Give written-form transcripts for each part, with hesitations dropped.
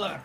Gambler.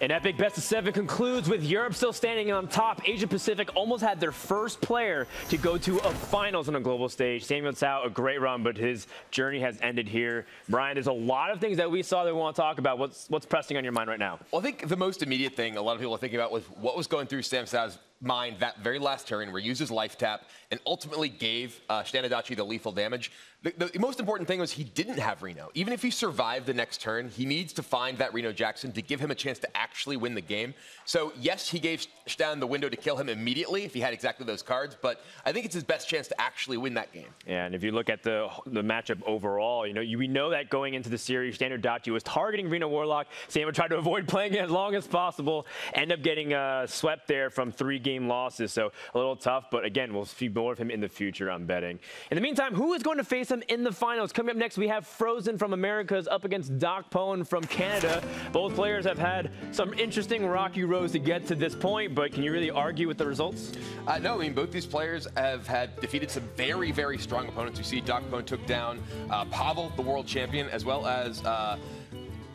An epic best of seven concludes with Europe still standing on top. Asia Pacific almost had their first player to go to a finals on a global stage. Samuel Tsao, a great run, but his journey has ended here. Brian, there's a lot of things that we saw that we want to talk about. What's pressing on your mind right now? Well, I think the most immediate thing a lot of people are thinking about was what was going through Sam Tsao's mind that very last turn where he used his life tap and ultimately gave Shtanudachi the lethal damage. The most important thing was he didn't have Reno. Even if he survived the next turn, he needs to find that Reno Jackson to give him a chance to actually win the game. So yes, he gave Shtan the window to kill him immediately if he had exactly those cards, but I think it's his best chance to actually win that game. Yeah, and if you look at the matchup overall, you know, we know that going into the series, Shtanudachi was targeting Reno Warlock. Sam tried to avoid playing it as long as possible, end up getting swept there from 3-game losses, so a little tough, but again, we'll see more of him in the future, I'm betting. In the meantime, who is going to face them in the finals? Coming up next, we have fr0zen from Americas up against DocPwn from Canada. Both players have had some interesting rocky roads to get to this point, but can you really argue with the results? No, I mean, both these players have defeated some very, very strong opponents. You see DocPwn took down Pavel, the world champion, as well as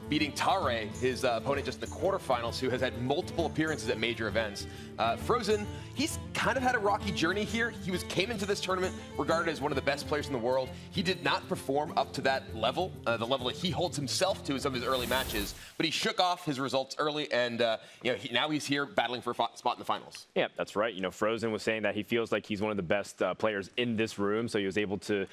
beating Tare, his opponent just in the quarterfinals, who has had multiple appearances at major events. fr0zen, he's kind of had a rocky journey here. He came into this tournament regarded as one of the best players in the world. He did not perform up to that level, the level that he holds himself to in some of his early matches, but he shook off his results early, and you know, now he's here battling for a spot in the finals. Yeah, that's right. You know, fr0zen was saying that he feels like he's one of the best players in this room, so he was able to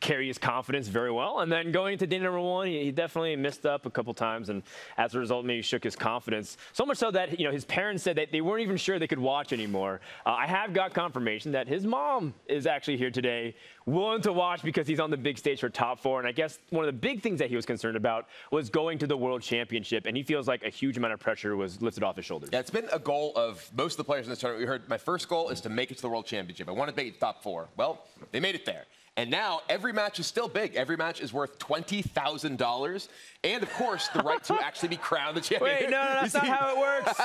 carry his confidence very well, and then going into day number one, he definitely missed up a couple times, and as a result, maybe shook his confidence. So much so that, you know, his parents said that they weren't even sure they could watch anymore. I have got confirmation that his mom is actually here today, willing to watch because he's on the big stage for top four, and I guess one of the big things that he was concerned about was going to the World Championship, and he feels like a huge amount of pressure was lifted off his shoulders. Yeah, it's been a goal of most of the players in this tournament. We heard, my first goal is to make it to the World Championship. I want to make it to top four. Well, they made it there. And now every match is still big. Every match is worth $20,000. And of course, the right to actually be crowned the champion. Wait, no, that's not how it works.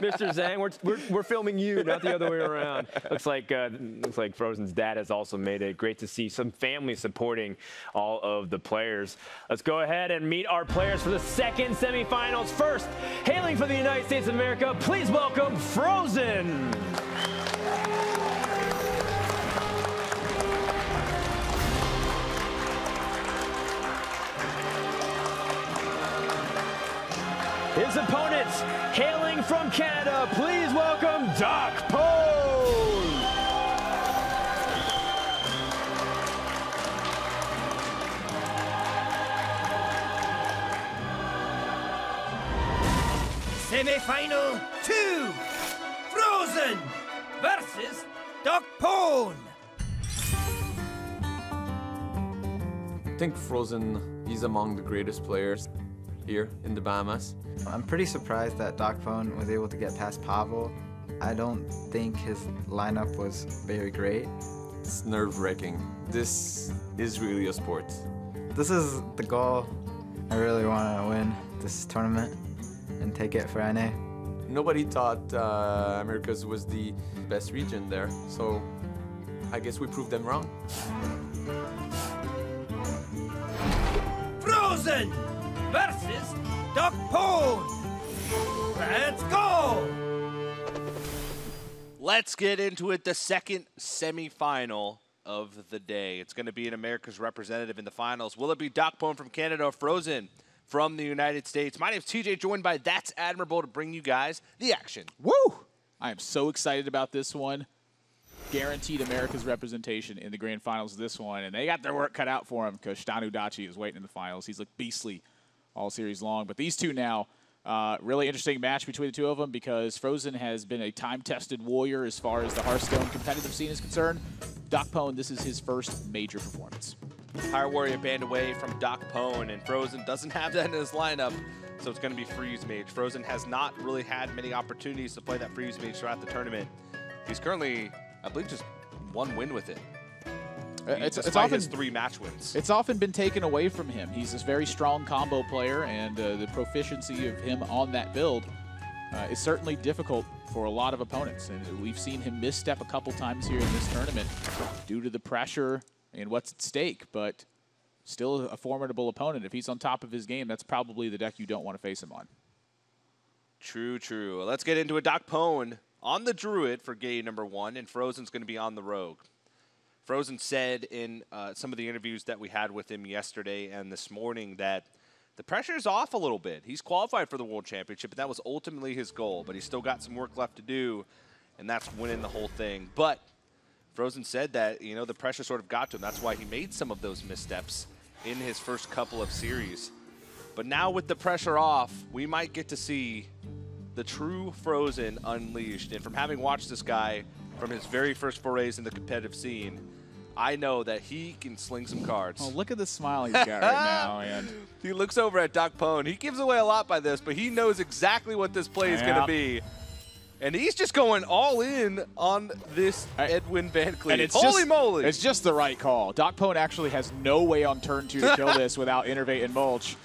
Mr. Zhang, we're filming you, not the other way around. Looks like fr0zen's dad has also made it. Great to see some family supporting all of the players. Let's go ahead and meet our players for the second semifinals. First, hailing from the United States of America, please welcome fr0zen. His opponents, hailing from Canada, please welcome DocPwn. Semi-final 2, fr0zen versus DocPwn. I think fr0zen, he's among the greatest players here in the Bahamas. I'm pretty surprised that DocPwn was able to get past Pavel. I don't think his lineup was very great. It's nerve-wracking. This is really a sport. This is the goal. I really want to win this tournament and take it for NA. Nobody thought Americas was the best region there, so I guess we proved them wrong. fr0zen versus DocPwn. Let's go! Let's get into it. The second semifinal of the day. It's going to be an America's representative in the finals. Will it be DocPwn from Canada or fr0zen from the United States? My name's TJ, joined by That's Admirable to bring you guys the action. Woo! I am so excited about this one. Guaranteed America's representation in the grand finals of this one, and they got their work cut out for them because Shtanudachi is waiting in the finals. He's looked beastly all series long, but these two now, really interesting match between the two of them because fr0zen has been a time-tested warrior as far as the Hearthstone competitive scene is concerned. DocPwn, this is his first major performance. Higher warrior banned away from DocPwn, and fr0zen doesn't have that in his lineup, so it's going to be freeze mage. fr0zen has not really had many opportunities to play that freeze mage throughout the tournament. He's currently, I believe, just one win with it. It's often his 3 match wins. It's often been taken away from him. He's this very strong combo player, and the proficiency of him on that build is certainly difficult for a lot of opponents. And we've seen him misstep a couple times here in this tournament due to the pressure and what's at stake. But Still a formidable opponent. If he's on top of his game, that's probably the deck you don't want to face him on. True, true. Let's get into a DocPwn on the Druid for game number one, and fr0zen's going to be on the Rogue. fr0zen said in some of the interviews that we had with him yesterday and this morning that the pressure's off a little bit. He's qualified for the World Championship, and that was ultimately his goal, but he's still got some work left to do, and that's winning the whole thing. But fr0zen said that, you know, the pressure sort of got to him. That's why he made some of those missteps in his first couple of series. But now with the pressure off, we might get to see the true fr0zen unleashed. And from having watched this guy from his very first forays in the competitive scene, I know that he can sling some cards. Oh, look at the smile he's got right now. And he looks over at DocPwn. He gives away a lot by this, but he knows exactly what this play is going to be. And he's just going all in on this Edwin Van Cleef. Holy moly! It's just the right call. DocPwn actually has no way on turn two to kill this without Innervate and Mulch.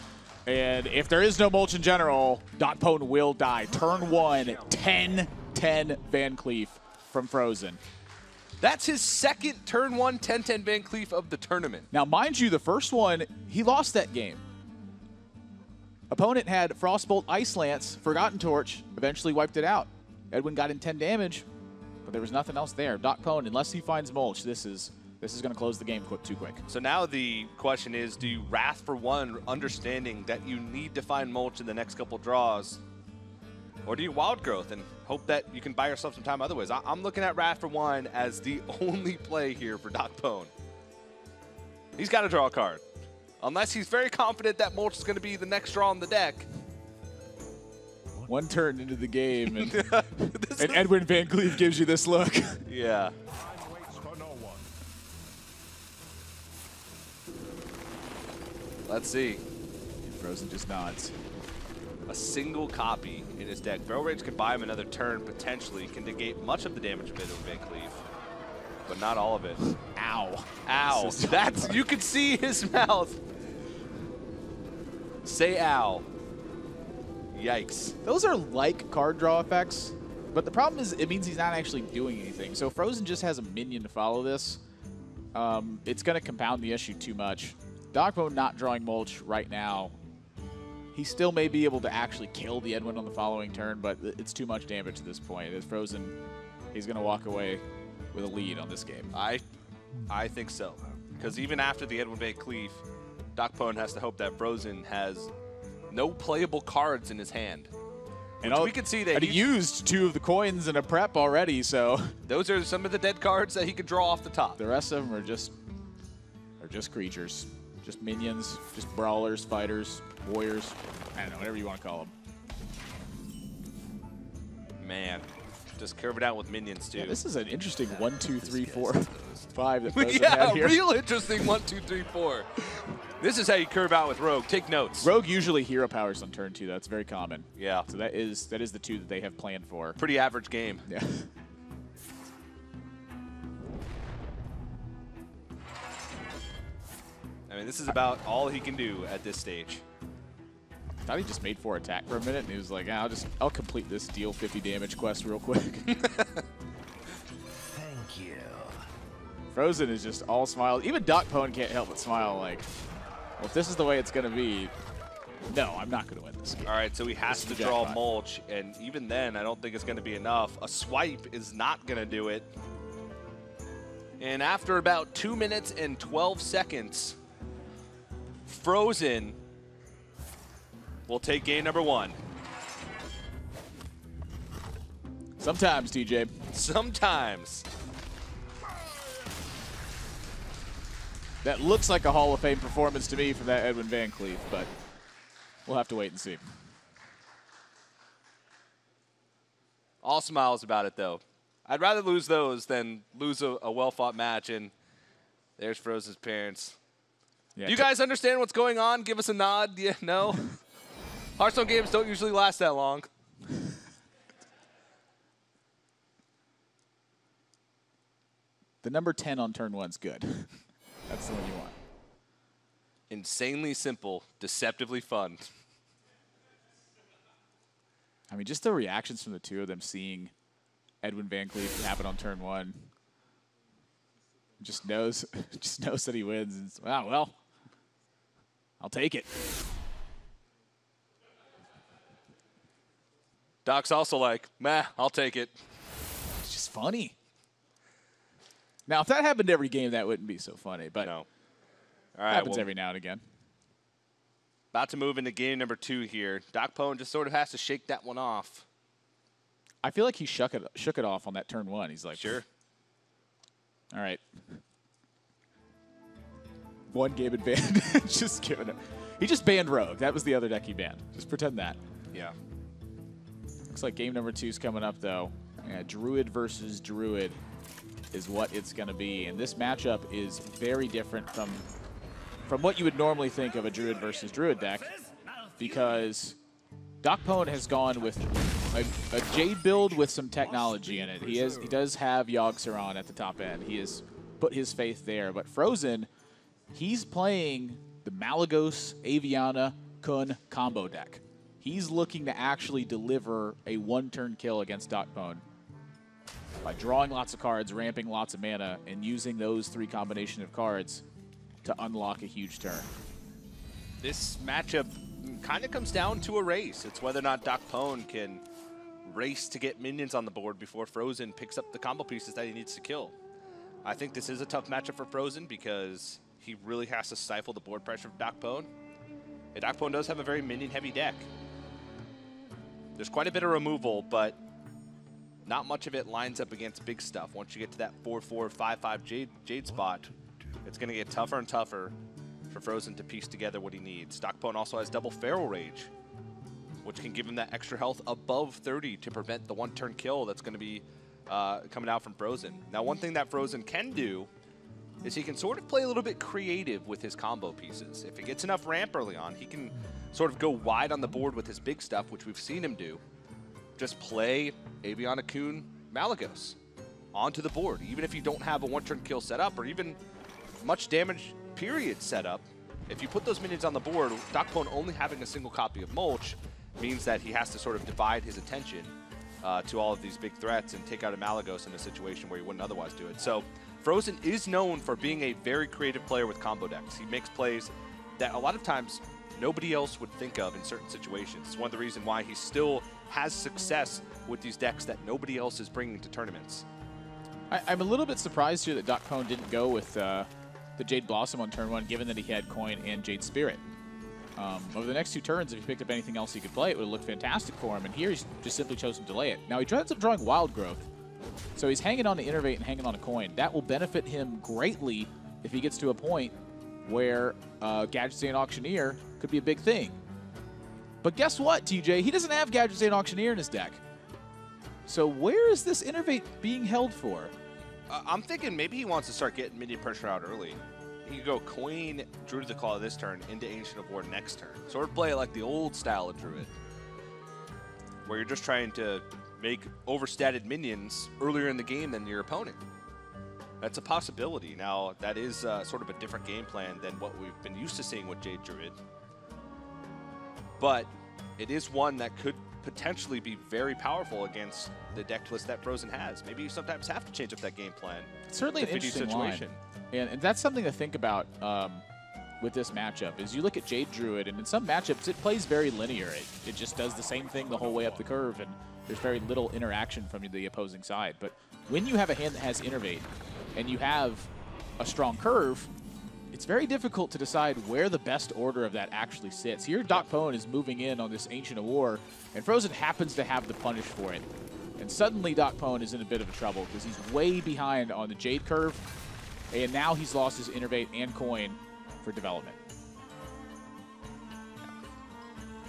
And if there is no Mulch in general, DocPwn will die. Turn one, 10-10 Van Cleef from fr0zen. That's his second turn one, 10-10 Van Cleef of the tournament. Now, mind you, the first one, he lost that game. Opponent had Frostbolt, Ice Lance, Forgotten Torch, eventually wiped it out. Edwin got in 10 damage, but there was nothing else there. DocPwn, unless he finds Mulch, this is going to close the game too quick. So now the question is, do you Wrath for one, understanding that you need to find Mulch in the next couple draws, or do you Wild Growth and hope that you can buy yourself some time otherwise? I'm looking at Wrath for one as the only play here for DocPwn. He's got to draw a card, unless he's very confident that Mulch is going to be the next draw on the deck. One turn into the game, and, and Edwin Van Cleef gives you this look. Yeah. Let's see. fr0zen just nods. A single copy in his deck. Feral Rage can buy him another turn, potentially. Can negate much of the damage of Edwin Van Cleef, but not all of it. Ow. Ow. That's, you can see his mouth. Say ow. Yikes. Those are like card draw effects, but the problem is it means he's not actually doing anything. So fr0zen just has a minion to follow this. It's going to compound the issue too much. DocPwn not drawing Mulch right now. He still may be able to actually kill the Edwin on the following turn, but it's too much damage at this point. As fr0zen, he's going to walk away with a lead on this game. I think so. Because even after the Edwin Van Cleef, DocPwn has to hope that fr0zen has no playable cards in his hand. And we could see that he used two of the coins in a prep already, so those are some of the dead cards that he could draw off the top. The rest of them are just creatures, just minions, just brawlers, fighters, warriors, I don't know, whatever you want to call them. Man, just curve it out with minions too. Yeah, this is an interesting 1, 2, 3, 4, 5 that fr0zen had here. Yeah, real interesting 1, 2, 3, 4. This is how you curve out with Rogue. Take notes. Rogue usually hero powers on turn two. That's very common. Yeah. So that is the two that they have planned for. Pretty average game. Yeah. I mean, this is about all he can do at this stage. I thought he just made 4 attack for a minute, and he was like, ah, I'll complete this deal 50 damage quest real quick. Thank you. fr0zen is just all smiles. Even DocPwn can't help but smile like, well, if this is the way it's going to be, no, I'm not going to win this game. All right, so he has to draw Mulch, and even then, I don't think it's going to be enough. A Swipe is not going to do it. And after about 2 minutes and 12 seconds, fr0zen will take game number one. Sometimes, TJ. Sometimes. That looks like a Hall of Fame performance to me from that Edwin Van Cleef, but we'll have to wait and see. All smiles about it, though. I'd rather lose those than lose a well-fought match, and there's fr0zen's parents. Yeah, do you guys understand what's going on? Give us a nod. Yeah, no? Hearthstone games don't usually last that long. The number 10 on turn one's good. That's the one you want. Insanely simple, deceptively fun. I mean, just the reactions from the two of them seeing Edwin Van Cleef happen on turn one. Just knows that he wins. And, wow, well, I'll take it. Doc's also like, meh, I'll take it. It's just funny. Now, if that happened every game, that wouldn't be so funny, but no. All right, happens every now and again. About to move into game number 2 here. DocPwn just sort of has to shake that one off. I feel like he shook it off on that turn 1. He's like, sure. All right. One game advantage. Just giving up. He just banned Rogue. That was the other deck he banned. Just pretend that. Yeah. Looks like game number 2 is coming up, though. Yeah, Druid versus Druid is what it's going to be. And this matchup is very different from what you would normally think of a Druid versus Druid deck, because DocPwn has gone with a Jade build with some technology in it. He does have Yogg-Saron at the top end. He has put his faith there. But fr0zen, he's playing the Malygos, Aviana, Kun combo deck. He's looking to actually deliver a one-turn kill against DocPwn by drawing lots of cards, ramping lots of mana, and using those 3 combination of cards to unlock a huge turn. This matchup kind of comes down to a race. It's whether or not DocPwn can race to get minions on the board before fr0zen picks up the combo pieces that he needs to kill. I think this is a tough matchup for fr0zen because he really has to stifle the board pressure of DocPwn. And DocPwn does have a very minion-heavy deck. There's quite a bit of removal, but not much of it lines up against big stuff. Once you get to that 4-4, 5-5 Jade spot, it's going to get tougher and tougher for fr0zen to piece together what he needs. DocPwn also has double Feral Rage, which can give him that extra health above 30 to prevent the one-turn kill that's going to be coming out from fr0zen. Now, one thing that fr0zen can do is he can sort of play a little bit creative with his combo pieces. If he gets enough ramp early on, he can sort of go wide on the board with his big stuff, which we've seen him do. Just play Aviana, Kun, Malygos onto the board. Even if you don't have a one-turn kill set up or even much damage period set up, if you put those minions on the board, DocPwn only having a single copy of Mulch means that he has to sort of divide his attention to all of these big threats and take out a Malygos in a situation where he wouldn't otherwise do it. So fr0zen is known for being a very creative player with combo decks. He makes plays that a lot of times nobody else would think of in certain situations. It's one of the reasons why he still has success with these decks that nobody else is bringing to tournaments. I'm a little bit surprised here that DocPwn didn't go with the Jade Blossom on turn 1, given that he had Coin and Jade Spirit. Over the next 2 turns, if he picked up anything else he could play, it would have looked fantastic for him, and here he's just simply chosen to delay it. Now, he ends up drawing Wild Growth, so he's hanging on to Innervate and hanging on to Coin. That will benefit him greatly if he gets to a point where Gadget Stand Auctioneer could be a big thing. But guess what, TJ? He doesn't have Gadget Stand Auctioneer in his deck. So where is this Innervate being held for? I'm thinking maybe he wants to start getting minion pressure out early. He could go Coin, Druid of the Claw this turn, into Ancient of War next turn. Sort of play like the old style of Druid, where you're just trying to make overstatted minions earlier in the game than your opponent. That's a possibility. Now, that is sort of a different game plan than what we've been used to seeing with Jade Druid. But it is one that could potentially be very powerful against the deck list that fr0zen has. Maybe you sometimes have to change up that game plan. It's certainly an interesting situation. And that's something to think about with this matchup, is you look at Jade Druid, and in some matchups, it plays very linear. It just does the same thing the whole way up the curve, and there's very little interaction from the opposing side. But when you have a hand that has Innervate, and you have a strong curve, it's very difficult to decide where the best order of that actually sits. Here, DocPwn is moving in on this Ancient of War, and fr0zen happens to have the punish for it. And suddenly, DocPwn is in a bit of trouble because he's way behind on the Jade curve, and now he's lost his Innervate and Coin for development.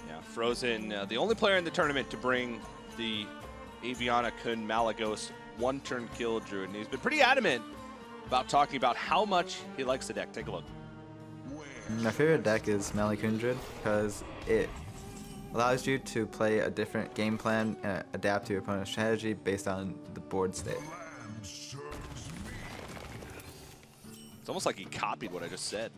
Yeah, fr0zen, the only player in the tournament to bring the Aviana, Kun, Malygos one-turn kill Druid, and he's been pretty adamant about talking about how much he likes the deck. Take a look. My favorite deck is Malygos Druid because it allows you to play a different game plan and adapt to your opponent's strategy based on the board state. It's almost like he copied what I just said.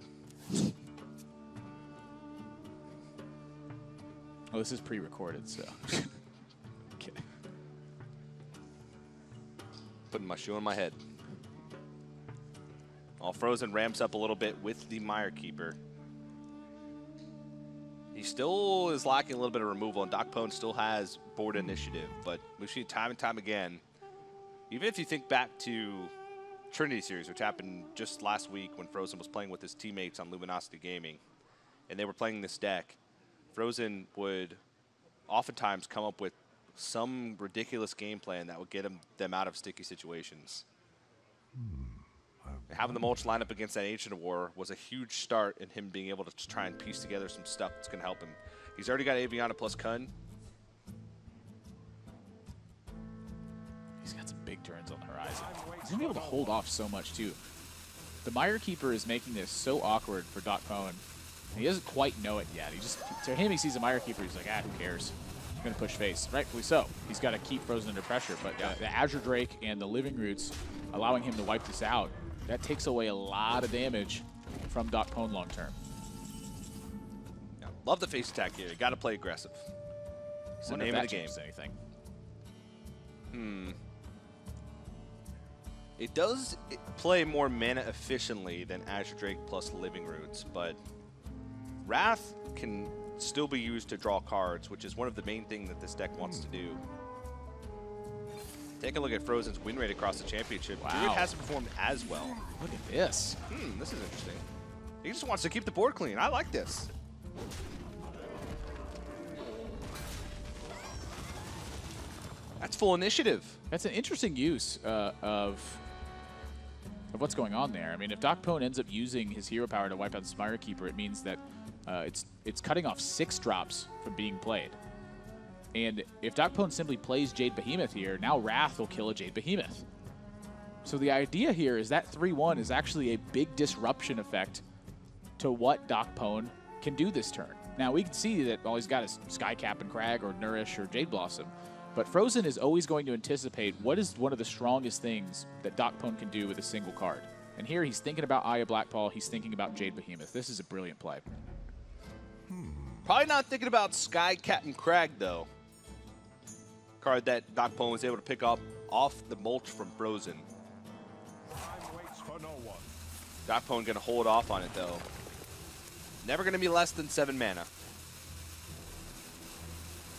Oh, this is pre-recorded, so. Kidding. Putting my shoe on my head. While fr0zen ramps up a little bit with the Mire Keeper. He still is lacking a little bit of removal, and DocPwn still has board initiative. But we've seen time and time again, even if you think back to Trinity Series, which happened just last week when fr0zen was playing with his teammates on Luminosity Gaming, and they were playing this deck, fr0zen would oftentimes come up with some ridiculous game plan that would get them out of sticky situations. Having the Mulch line up against that Ancient of War was a huge start in him being able to try and piece together some stuff that's going to help him. He's already got Aviana plus Kun. He's got some big turns on the horizon. He's going to be able to hold off so much, too. The Mire Keeper is making this so awkward for DocPwn. He doesn't quite know it yet. He just, to him, he sees a Mire Keeper. He's like, ah, who cares? He's going to push face. Rightfully so. He's got to keep fr0zen under pressure. But the Azure Drake and the Living Roots allowing him to wipe this out, that takes away a lot of damage from DocPwn long term. Yeah, love the face attack here. You got to play aggressive. It's the name of the game. Anything. It does play more mana efficiently than Azure Drake plus Living Roots, but Wrath can still be used to draw cards, which is one of the main things that this deck wants to do. Take a look at fr0zen's win rate across the championship. Wow. Druid hasn't performed as well. Look at this. This is interesting. He just wants to keep the board clean. I like this. That's full initiative. That's an interesting use of what's going on there. I mean, if DocPwn ends up using his hero power to wipe out Mire Keeper, it means that it's cutting off 6 drops from being played. And if DocPwn simply plays Jade Behemoth here, now Wrath will kill a Jade Behemoth. So the idea here is that 3-1 is actually a big disruption effect to what DocPwn can do this turn. Now, we can see that all he's got is Skycap and Crag or Nourish or Jade Blossom, but fr0zen is always going to anticipate what is one of the strongest things that DocPwn can do with a single card. And here he's thinking about Eye of Blackpaw, he's thinking about Jade Behemoth. This is a brilliant play. Probably not thinking about Skycap and Crag, though. Card that DocPwn was able to pick up off the Mulch from fr0zen. DocPwn gonna hold off on it though. Never gonna be less than 7 mana.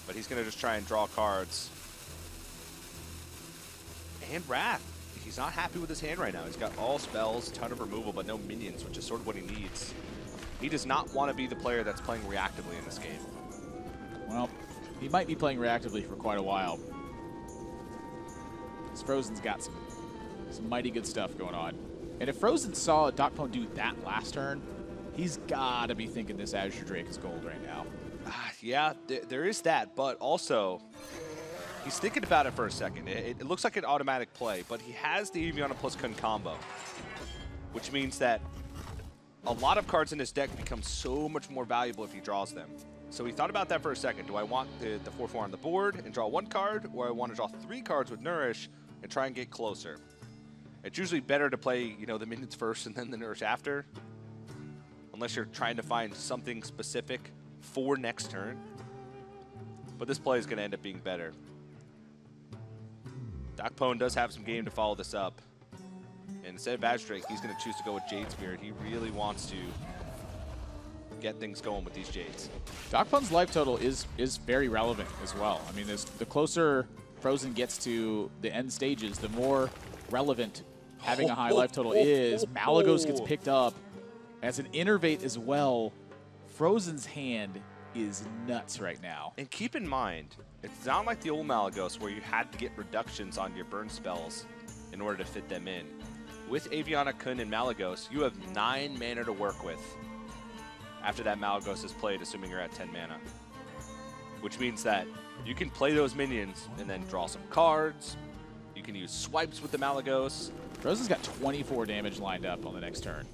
But he's gonna just try and draw cards. And Wrath, he's not happy with his hand right now. He's got all spells, ton of removal, but no minions, which is sort of what he needs. He does not want to be the player that's playing reactively in this game. Well, he might be playing reactively for quite a while. fr0zen's got some mighty good stuff going on. And if fr0zen saw DocPwn do that last turn, he's got to be thinking this Azure Drake is gold right now. Yeah, there is that, but also he's thinking about it for a second. It looks like an automatic play, but he has the Aviana plus Kun combo, which means that a lot of cards in his deck become so much more valuable if he draws them. So he thought about that for a second. Do I want the 4/4 on the board and draw 1 card, or I want to draw 3 cards with Nourish and try and get closer? It's usually better to play, you know, the minions first and then the Nourish after, unless you're trying to find something specific for next turn. But this play is going to end up being better. DocPwn does have some game to follow this up, and instead of Azure Drake, he's going to choose to go with Jade Spirit. He really wants to get things going with these Jades. DocPwn's life total is very relevant as well. I mean, the closer fr0zen gets to the end stages, the more relevant having a high life total is. Malygos gets picked up as an Innervate as well. fr0zen's hand is nuts right now. And keep in mind, it's not like the old Malygos where you had to get reductions on your burn spells in order to fit them in. With Aviana, Kun, and Malygos, you have 9 mana to work with after that Malygos is played, assuming you're at 10 mana. Which means that you can play those minions and then draw some cards. You can use swipes with the Malygos. fr0zen's got 24 damage lined up on the next turn.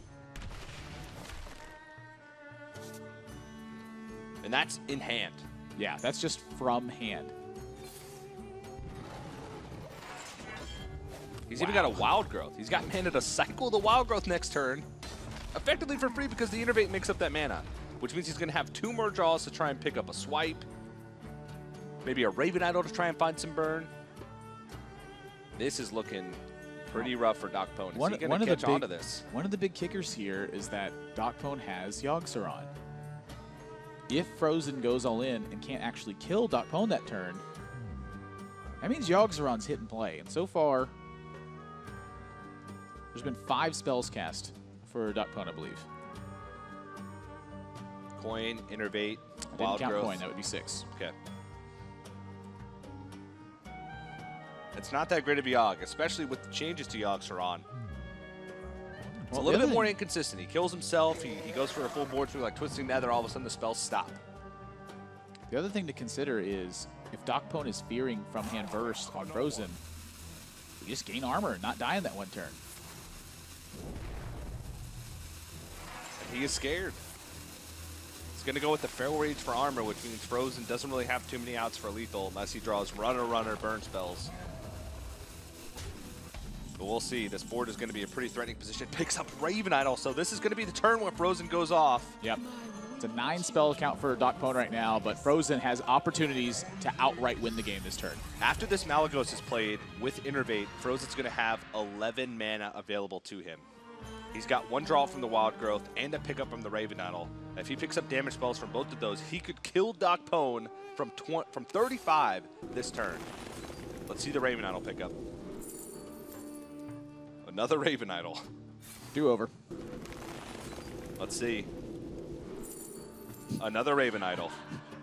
And that's in hand. Yeah, that's just from hand. He's even got a Wild Growth. He's got mana to cycle the Wild Growth next turn, effectively for free because the Innervate makes up that mana, which means he's going to have 2 more draws to try and pick up a Swipe, maybe a Raven Idol to try and find some burn. This is looking pretty rough for DocPwn. Is he going to catch on to this? One of the big kickers here is that DocPwn has Yogg-Saron. if fr0zen goes all in and can't actually kill DocPwn that turn, that means Yogg-Saron's hit and play. And so far, there's been 5 spells cast for DocPwn, I believe. Coin, Innervate, Wild Growth. Coin, that would be 6. Okay. It's not that great of Yogg, especially with the changes to Yogg-Saron. It's a little bit more inconsistent. He kills himself. He goes for a full board through, like, Twisting Nether. All of a sudden, the spells stop. The other thing to consider is if DocPwn is fearing from hand burst on fr0zen, we just gain armor and not die in that one turn. And he is scared. He's going to go with the Feral Rage for armor, which means fr0zen doesn't really have too many outs for lethal unless he draws runner, burn spells. But we'll see. This board is going to be a pretty threatening position. Picks up Raven Idol, so this is going to be the turn where fr0zen goes off. Yep. It's a 9 spell count for DocPwn right now, but fr0zen has opportunities to outright win the game this turn. After this Malygos is played with Innervate, fr0zen's going to have 11 mana available to him. He's got 1 draw from the Wild Growth and a pickup from the Raven Idol. If he picks up damage spells from both of those, he could kill DocPwn from 35 this turn. Let's see the Raven Idol pickup. Another Raven Idol. Do over. Let's see. Another Raven Idol.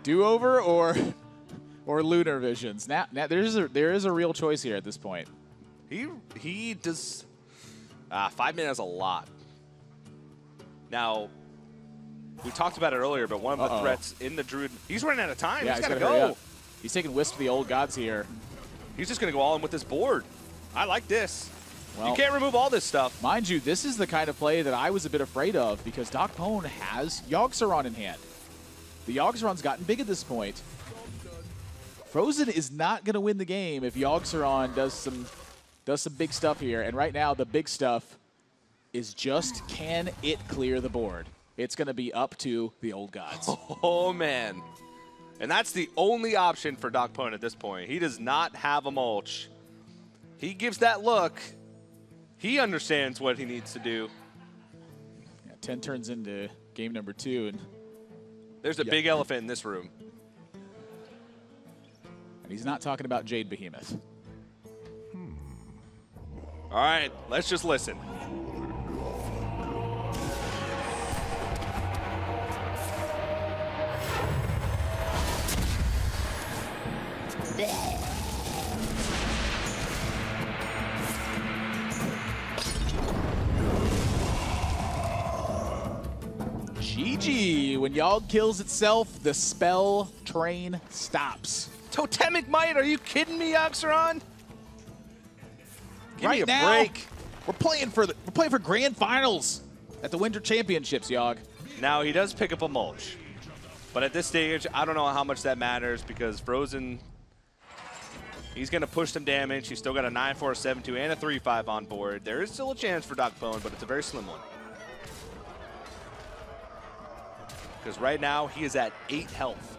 Do over or Lunar Visions. Now there is a real choice here at this point. He does 5 minutes is a lot. Now we talked about it earlier, but one of the threats in the Druid, he's running out of time. Yeah, he's gotta go. He's taking Wisp to the old gods here. He's just gonna go all in with this board. I like this. Well, you can't remove all this stuff. Mind you, this is the kind of play that I was a bit afraid of because DocPwn has Yogg-Saron in hand. The Yogg-Saron's gotten big at this point. fr0zen is not going to win the game if Yogg-Saron does some big stuff here. And right now, the big stuff is just, can it clear the board? It's going to be up to the old gods. Oh, man. And that's the only option for DocPwn at this point. He does not have a mulch. He gives that look. He understands what he needs to do. Yeah, 10 turns into game number 2. And there's a big elephant in this room. And he's not talking about Jade Behemoth. All right, let's just listen. GG, when Yogg kills itself, the spell train stops. Totemic Might, are you kidding me, Yogg-Saron? Give me a break. We're playing for grand finals at the Winter Championships, Yogg. Now he does pick up a mulch. But at this stage, I don't know how much that matters because fr0zen, he's gonna push some damage. He's still got a 9-4, 7-2, and a 3-5 on board. There is still a chance for DocPwn, but it's a very slim one. Because right now, he is at 8 health.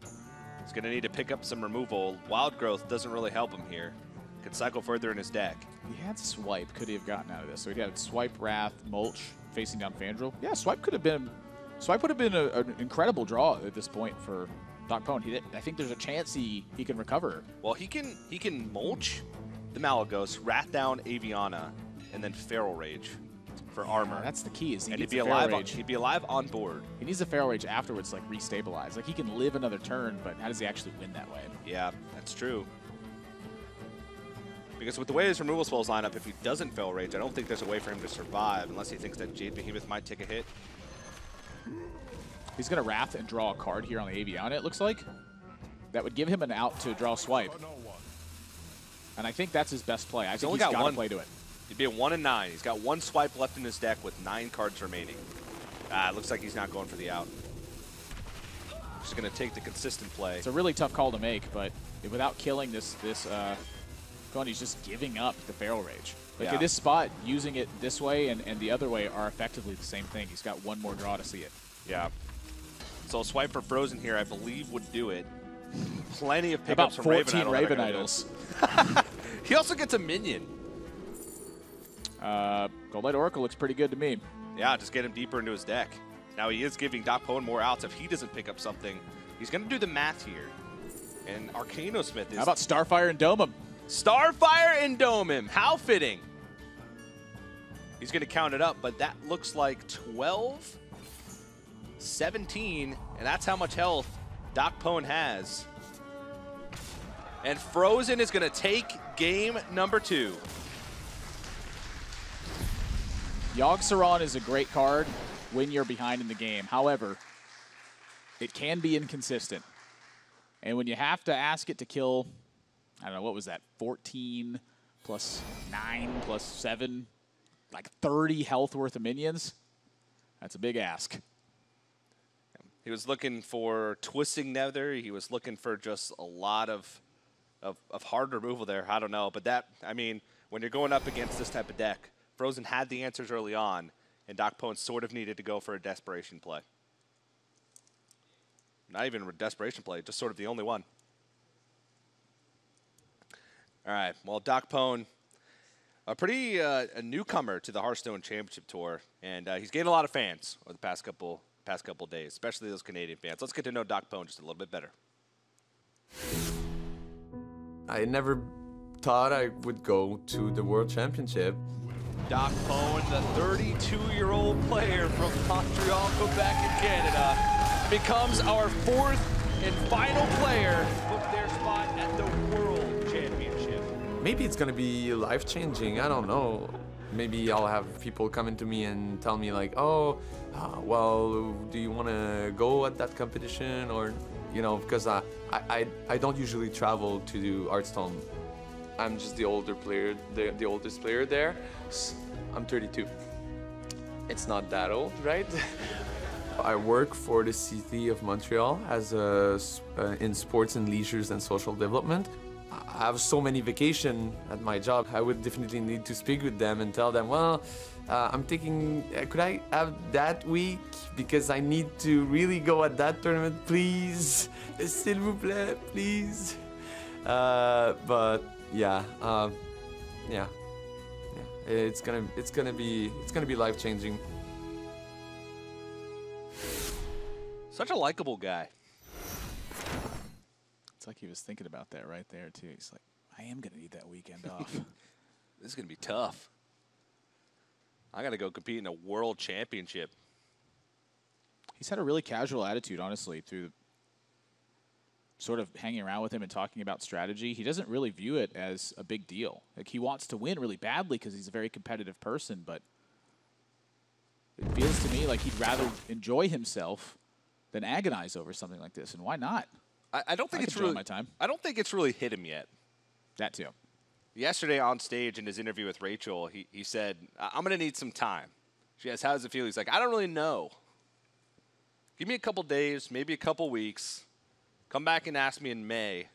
He's going to need to pick up some removal. Wild Growth doesn't really help him here. Could cycle further in his deck. He had Swipe. Could he have gotten out of this? So he had Swipe, Wrath, Mulch, facing down Fandral. Yeah, Swipe could have been... Swipe would have been an incredible draw at this point for DocPwn. I think there's a chance he can recover. Well, he can Mulch the Malygos, Wrath down Aviana, and then Feral Rage. For armor. Yeah, that's the key. Is he'd be alive on board. He needs a Feral Rage afterwards to, like, restabilize. Like, he can live another turn, but how does he actually win that way? Yeah, that's true. Because with the way his removal spells line up, if he doesn't Feral Rage, I don't think there's a way for him to survive unless he thinks that Jade Behemoth might take a hit. He's going to Wrath and draw a card here on the Aviana, it looks like. That would give him an out to draw Swipe. And I think that's his best play. I think he's got to play to it. He'd be a 1-9. He's got 1 swipe left in his deck with 9 cards remaining. Ah, it looks like he's not going for the out. Just going to take the consistent play. It's a really tough call to make, but without killing this Kun, he's just giving up the Feral Rage. Like, in this spot, using it this way and the other way are effectively the same thing. He's got 1 more draw to see it. Yeah. So a swipe for fr0zen here, I believe, would do it. Plenty of pickups from Raven Idol. About 14 Raven Idols. He also gets a minion. Gold Light Oracle looks pretty good to me. yeah, just get him deeper into his deck. Now he is giving DocPwn more outs if he doesn't pick up something. He's going to do the math here. And Arcanosmith is... How about Starfire and Dome him? Starfire and Dome him. How fitting. He's going to count it up, but that looks like 12, 17, and that's how much health DocPwn has. And fr0zen is going to take game number 2. Yogg-Saron is a great card when you're behind in the game. However, it can be inconsistent. And when you have to ask it to kill, I don't know, what was that, 14 plus 9 plus 7, like 30 health worth of minions, that's a big ask. He was looking for Twisting Nether. He was looking for just a lot of hard removal there. I don't know. But that, I mean, when you're going up against this type of deck, fr0zen had the answers early on, and DocPwn sort of needed to go for a desperation play. Not even a desperation play, just sort of the only one. All right, well, DocPwn, a pretty a newcomer to the Hearthstone Championship Tour, and he's gained a lot of fans over the past couple days, especially those Canadian fans. Let's get to know DocPwn just a little bit better. I never thought I would go to the World Championship. DocPwn, the 32-year-old player from Montreal, Quebec, in Canada, becomes our fourth and final player book their spot at the World Championship. Maybe it's going to be life-changing. I don't know. Maybe I'll have people coming to me and tell me like, oh, well, do you want to go at that competition? Or, you know, because I don't usually travel to do Hearthstone. I'm just the older player, the oldest player there. I'm 32. It's not that old, right? I work for the city of Montreal as in sports and leisures and social development. I have so many vacations at my job. I would definitely need to speak with them and tell them, well, I'm thinking, could I have that week? Because I need to really go at that tournament, please. S'il vous plaît, please. But yeah, it's gonna be life-changing. Such a likable guy. It's like he was thinking about that right there, too. He's like, I am going to need that weekend off. This is going to be tough. I got to go compete in a world championship. He's had a really casual attitude, honestly, through sort of hanging around with him and talking about strategy. He doesn't really view it as a big deal. Like, he wants to win really badly because he's a very competitive person, but it feels to me like he'd rather enjoy himself than agonize over something like this, and why not? I don't think it's really my time. I don't think it's really hit him yet. That too. Yesterday on stage in his interview with Rachel, he said, "I'm going to need some time." She asked, "How does it feel?" He's like, "I don't really know. Give me a couple days, maybe a couple weeks. Come back and ask me in May,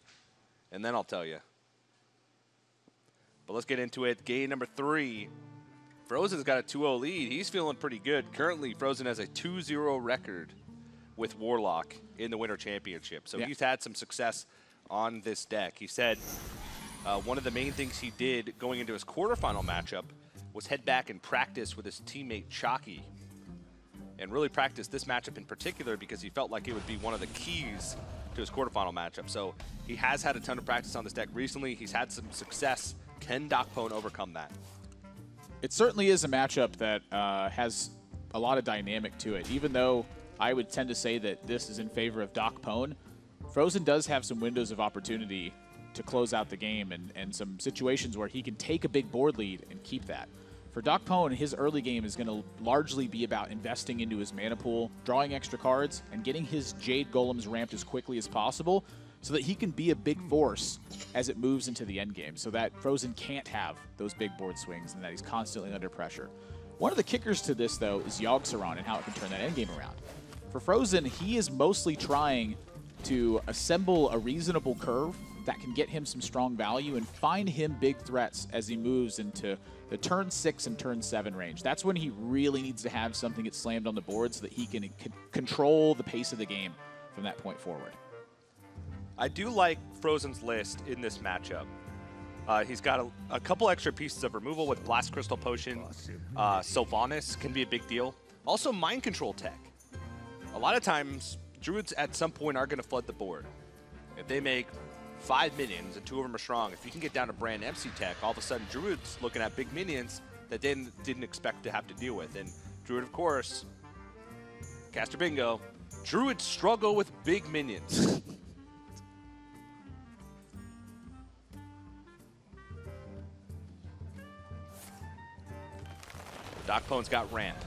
and then I'll tell you." But let's get into it. Game number 3. fr0zen's got a 2-0 lead. He's feeling pretty good. Currently, fr0zen has a 2-0 record with Warlock in the Winter Championship. So yeah, he's had some success on this deck. He said one of the main things he did going into his quarterfinal matchup was head back and practice with his teammate Chalky, and really practice this matchup in particular because he felt like it would be one of the keys to his quarterfinal matchup. So he has had a ton of practice on this deck recently. He's had some success. Can DocPwn overcome that? It certainly is a matchup that has a lot of dynamic to it, even though I would tend to say that this is in favor of DocPwn. fr0zen does have some windows of opportunity to close out the game and some situations where he can take a big board lead and keep that. For DocPwn, his early game is going to largely be about investing into his mana pool, drawing extra cards, and getting his Jade Golems ramped as quickly as possible so that he can be a big force as it moves into the end game, so that fr0zen can't have those big board swings and that he's constantly under pressure. One of the kickers to this, though, is Yogg-Saron and how it can turn that end game around. For fr0zen, he is mostly trying to assemble a reasonable curve that can get him some strong value and find him big threats as he moves into the turn 6 and turn 7 range. That's when he really needs to have something get slammed on the board so that he can control the pace of the game from that point forward. I do like fr0zen's list in this matchup. He's got a couple extra pieces of removal with Blast Crystal Potion. Sylvanas can be a big deal. Also, Mind Control Tech. A lot of times, Druids at some point are going to flood the board. If they make 5 minions and 2 of them are strong, if you can get down to brand MC Tech, all of a sudden Druid's looking at big minions that they didn't expect to have to deal with. And Druid, of course, Caster Bingo, Druids struggle with big minions. DocPwn's got ramp.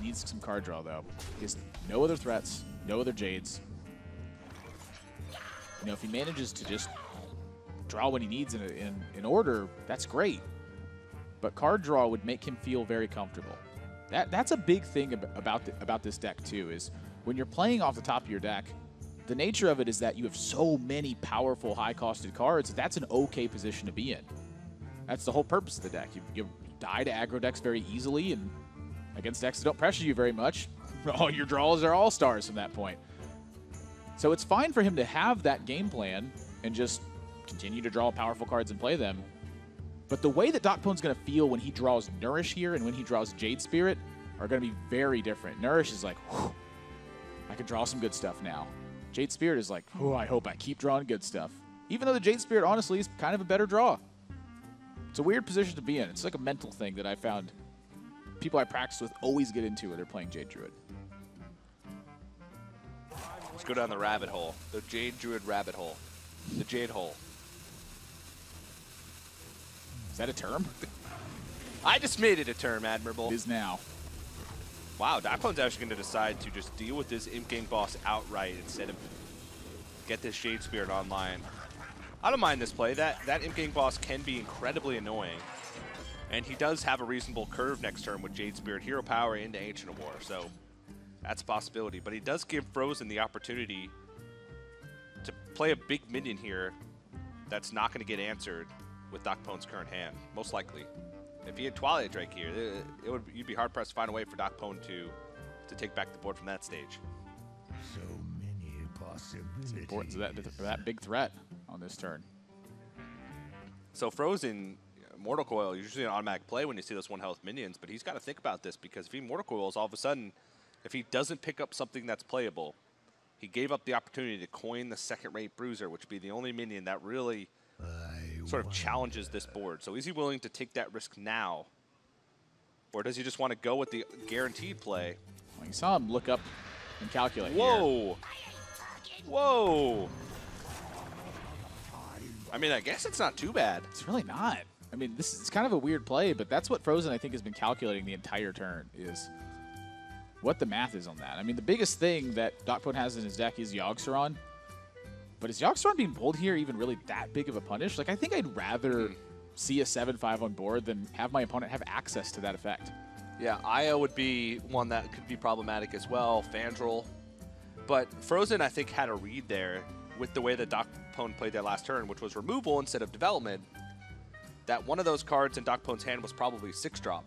He needs some card draw, though. He has no other threats, no other Jades. You know, if he manages to just draw what he needs in order, that's great. But card draw would make him feel very comfortable. That's a big thing about this deck, too, is when you're playing off the top of your deck, the nature of it is that you have so many powerful, high-costed cards, that's an okay position to be in. That's the whole purpose of the deck. You die to aggro decks very easily, and against decks that don't pressure you very much, all your draws are all-stars from that point. So it's fine for him to have that game plan and just continue to draw powerful cards and play them. But the way that DocPwn's going to feel when he draws Nourish here and when he draws Jade Spirit are going to be very different. Nourish is like, whew, I can draw some good stuff now. Jade Spirit is like, oh, I hope I keep drawing good stuff. Even though the Jade Spirit, honestly, is kind of a better draw. It's a weird position to be in. It's like a mental thing that I found people I practice with always get into when they're playing Jade Druid. Let's go down the rabbit hole. The Jade Druid rabbit hole. The Jade hole. Is that a term? I just made it a term, Admirable. It is now. Wow, DocPwn's actually going to decide to just deal with this Imp Gang boss outright instead of get this Jade Spirit online. I don't mind this play. That Imp Gang boss can be incredibly annoying. And he does have a reasonable curve next turn with Jade Spirit Hero Power into Ancient of War, so that's a possibility. But he does give fr0zen the opportunity to play a big minion here that's not going to get answered with DocPwn's current hand, most likely. If he had Twilight Drake here, you'd be hard-pressed to find a way for DocPwn to take back the board from that stage. So many possibilities. The importance of that big threat on this turn. So fr0zen, Mortal Coil, usually an automatic play when you see those 1-health minions, but he's got to think about this because if he Mortal Coils, all of a sudden, if he doesn't pick up something that's playable, he gave up the opportunity to coin the Second-rate Bruiser, which would be the only minion that really sort of challenges this board. So is he willing to take that risk now? Or does he just want to go with the guaranteed play? Well, you saw him look up and calculate. Whoa! Here. Whoa! I mean, I guess it's not too bad. It's really not. I mean, this is kind of a weird play, but that's what fr0zen, I think, has been calculating the entire turn, is what the math is on that. I mean, the biggest thing that DocPwn has in his deck is Yogg-Saron. But is Yogg-Saron being pulled here even really that big of a punish? Like, I think I'd rather see a 7-5 on board than have my opponent have access to that effect. Yeah, Io would be one that could be problematic as well, Fandral. But fr0zen, I think, had a read there with the way that DocPwn played their last turn, which was removal instead of development. That one of those cards in DocPwn's hand was probably 6-drop.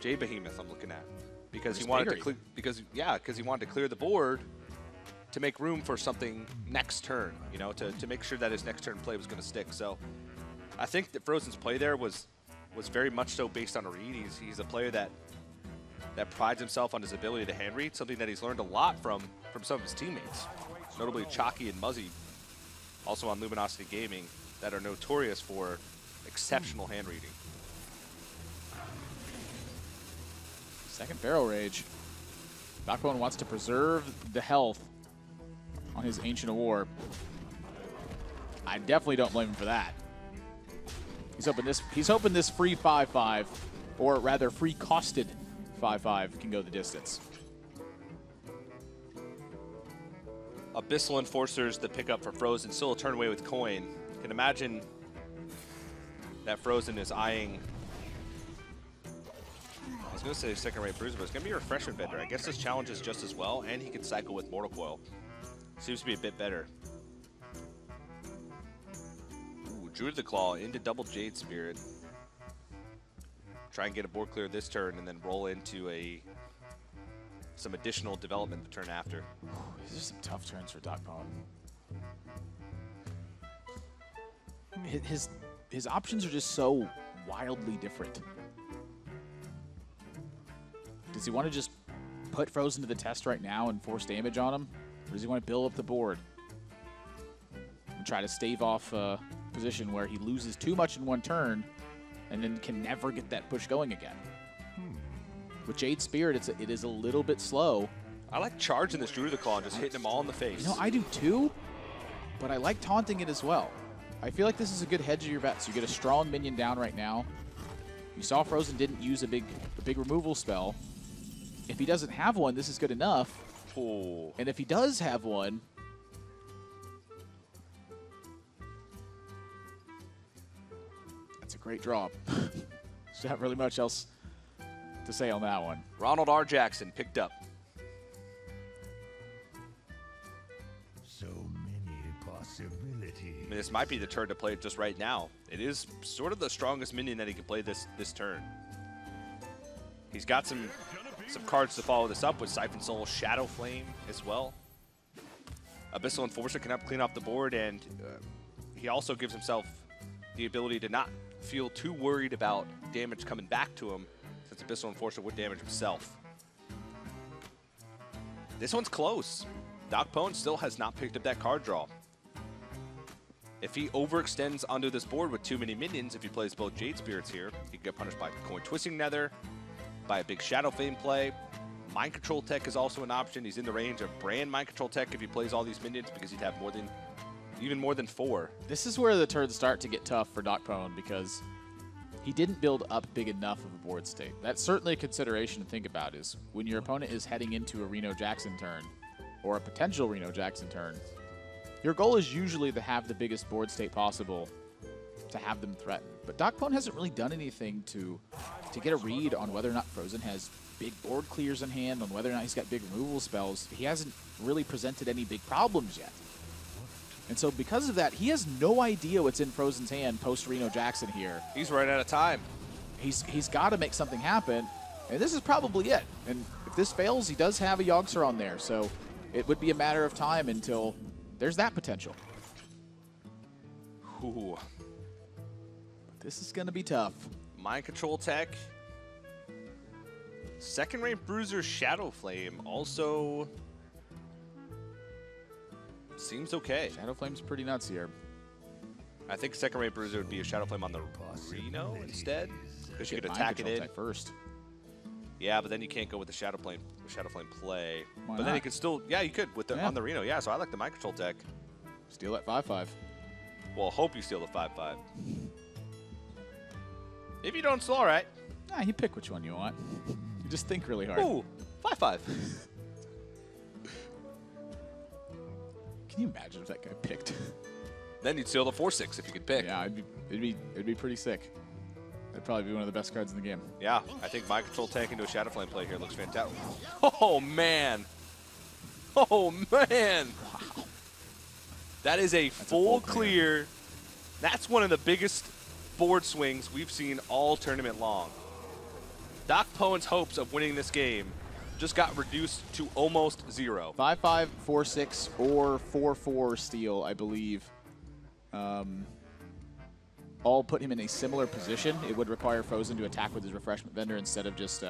Jade Behemoth, I'm looking at, because he wanted to because he wanted to clear the board to make room for something next turn. You know, to make sure that his next turn play was going to stick. So I think that fr0zen's play there was very much so based on a read. He's a player that prides himself on his ability to hand read, something that he's learned a lot from some of his teammates, notably Chalky and Muzzy, also on Luminosity Gaming, that are notorious for exceptional hand reading. Second Feral Rage. DocPwn wants to preserve the health on his Ancient of War. I definitely don't blame him for that. He's hoping this free 5-5, or rather free costed 5-5, can go the distance. Abyssal Enforcer's the pickup for fr0zen, still a turn away with coin. You can imagine that fr0zen is eyeing. I was going to say Second-rate Bruiser, but it's going to be a Refreshment Vendor. I guess this challenges just as well, and he can cycle with Mortal Coil. Seems to be a bit better. Ooh, Druid of the Claw into double Jade Spirit. Try and get a board clear this turn, and then roll into some additional development the turn after. Ooh, these are some tough turns for DocPwn. His his options are just so wildly different. Does he want to just put fr0zen to the test right now and force damage on him? Or does he want to build up the board and try to stave off a position where he loses too much in one turn and then can never get that push going again? With Jade Spirit, it is a little bit slow. I like charging this Druid of the Claw and just hitting them all in the face. You know, I do too, but I like taunting it as well. I feel like this is a good hedge of your bets. You get a strong minion down right now. You saw fr0zen didn't use a big removal spell. If he doesn't have one, this is good enough. Oh. And if he does have one, that's a great draw. There's not really much else to say on that one. Ronald R. Jackson picked up. So many possibilities. I mean, this might be the turn to play it just right now. It is sort of the strongest minion that he can play this turn. He's got some cards to follow this up with: Siphon Soul, Shadow Flame as well. Abyssal Enforcer can help clean off the board, and he also gives himself the ability to not feel too worried about damage coming back to him, since Abyssal Enforcer would damage himself. This one's close. DocPwn still has not picked up that card draw. If he overextends onto this board with too many minions, if he plays both Jade Spirits here, he can get punished by Coin Twisting Nether, by a big Shadow Flame play. Mind Control Tech is also an option. He's in the range of brand Mind Control Tech if he plays all these minions, because he'd have even more than four. This is where the turns start to get tough for DocPwn, because he didn't build up big enough of a board state. That's certainly a consideration to think about, is when your opponent is heading into a Reno Jackson turn or a potential Reno Jackson turn, your goal is usually to have the biggest board state possible to have them threatened. But DocPwn hasn't really done anything to get a read on whether or not fr0zen has big board clears in hand, on whether or not he's got big removal spells. He hasn't really presented any big problems yet. And so because of that, he has no idea what's in fr0zen's hand post-Reno Jackson here. He's right out of time. He's got to make something happen, and this is probably it. And if this fails, he does have a Yogg-Saron on there, so it would be a matter of time until there's that potential. Ooh. This is going to be tough. Mind Control Tech. Second-rate Bruiser, Shadow Flame also seems okay. Shadow Flame's pretty nuts here. I think Second-rate Bruiser would be a Shadow Flame on the Reno instead, because you could attack it in first. Yeah, but then you can't go with the Shadow Flame play. Why but not? Then you could still, yeah, you could with the on the Reno. Yeah, so I like the Mind Control Tech. Steal that 5/5. Well, hope you steal the 5/5. If you don't, it's all right. Nah, you pick which one you want. You just think really hard. Ooh, 5/5. Can you imagine if that guy picked? Then you'd steal the 4/6 if you could pick. Yeah, it'd be pretty sick. That'd probably be one of the best cards in the game. Yeah, I think Mind Control Tank into a Shadow Flame play here looks fantastic. Oh man! Oh man! Wow. That is a full clear. That's one of the biggest board swings we've seen all tournament long. DocPwn's hopes of winning this game just got reduced to almost zero. 5/5, 4/6, or 4/4 steal, I believe, all put him in a similar position. It would require fr0zen to attack with his Refreshment Vendor instead of just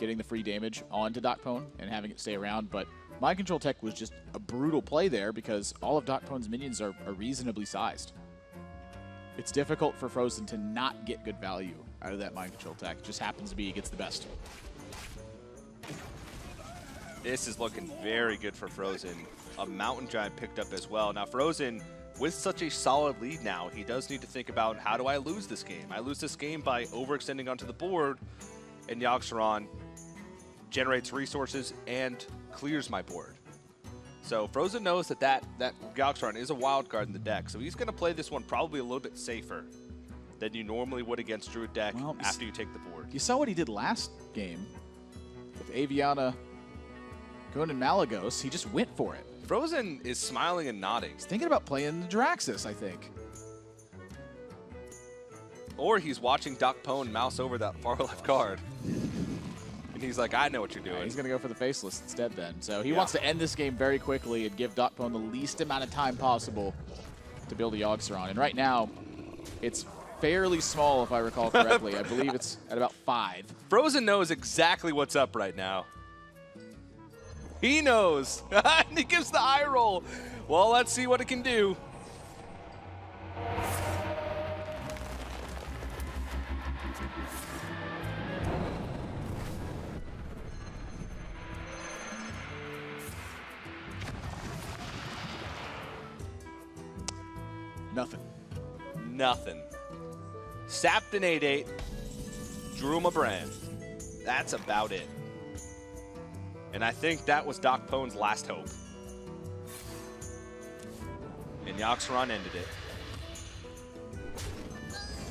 getting the free damage onto DocPwn and having it stay around. But Mind Control Tech was just a brutal play there, because all of DocPwn's minions are reasonably sized. It's difficult for fr0zen to not get good value out of that Mind Control Tech. It just happens to be he gets the best. This is looking very good for fr0zen. A Mountain Giant picked up as well. Now fr0zen, with such a solid lead now, he does need to think about, how do I lose this game? I lose this game by overextending onto the board, and Yogg-Saron generates resources and clears my board. So fr0zen knows that Yogg-Saron is a wild card in the deck, so he's going to play this one probably a little bit safer than you normally would against Druid deck after you take the board. You saw what he did last game with Aviana, Kun, and Malygos. He just went for it. fr0zen is smiling and nodding. He's thinking about playing the Draxus, I think. Or he's watching DocPwn mouse over that far left card. He's like, I know what you're doing. He's going to go for the Faceless instead then. So he wants to end this game very quickly and give DocPwn the least amount of time possible to build a Yogg-Saron. And right now, It's fairly small, if I recall correctly. I believe it's at about 5. fr0zen knows exactly what's up right now. He knows. And he gives the eye roll. Well, let's see what it can do. Nothing. Nothing. Sapped an 8/8. Drew him a brand. That's about it. And I think that was DocPwn's last hope. And Yogg-Saron ended it.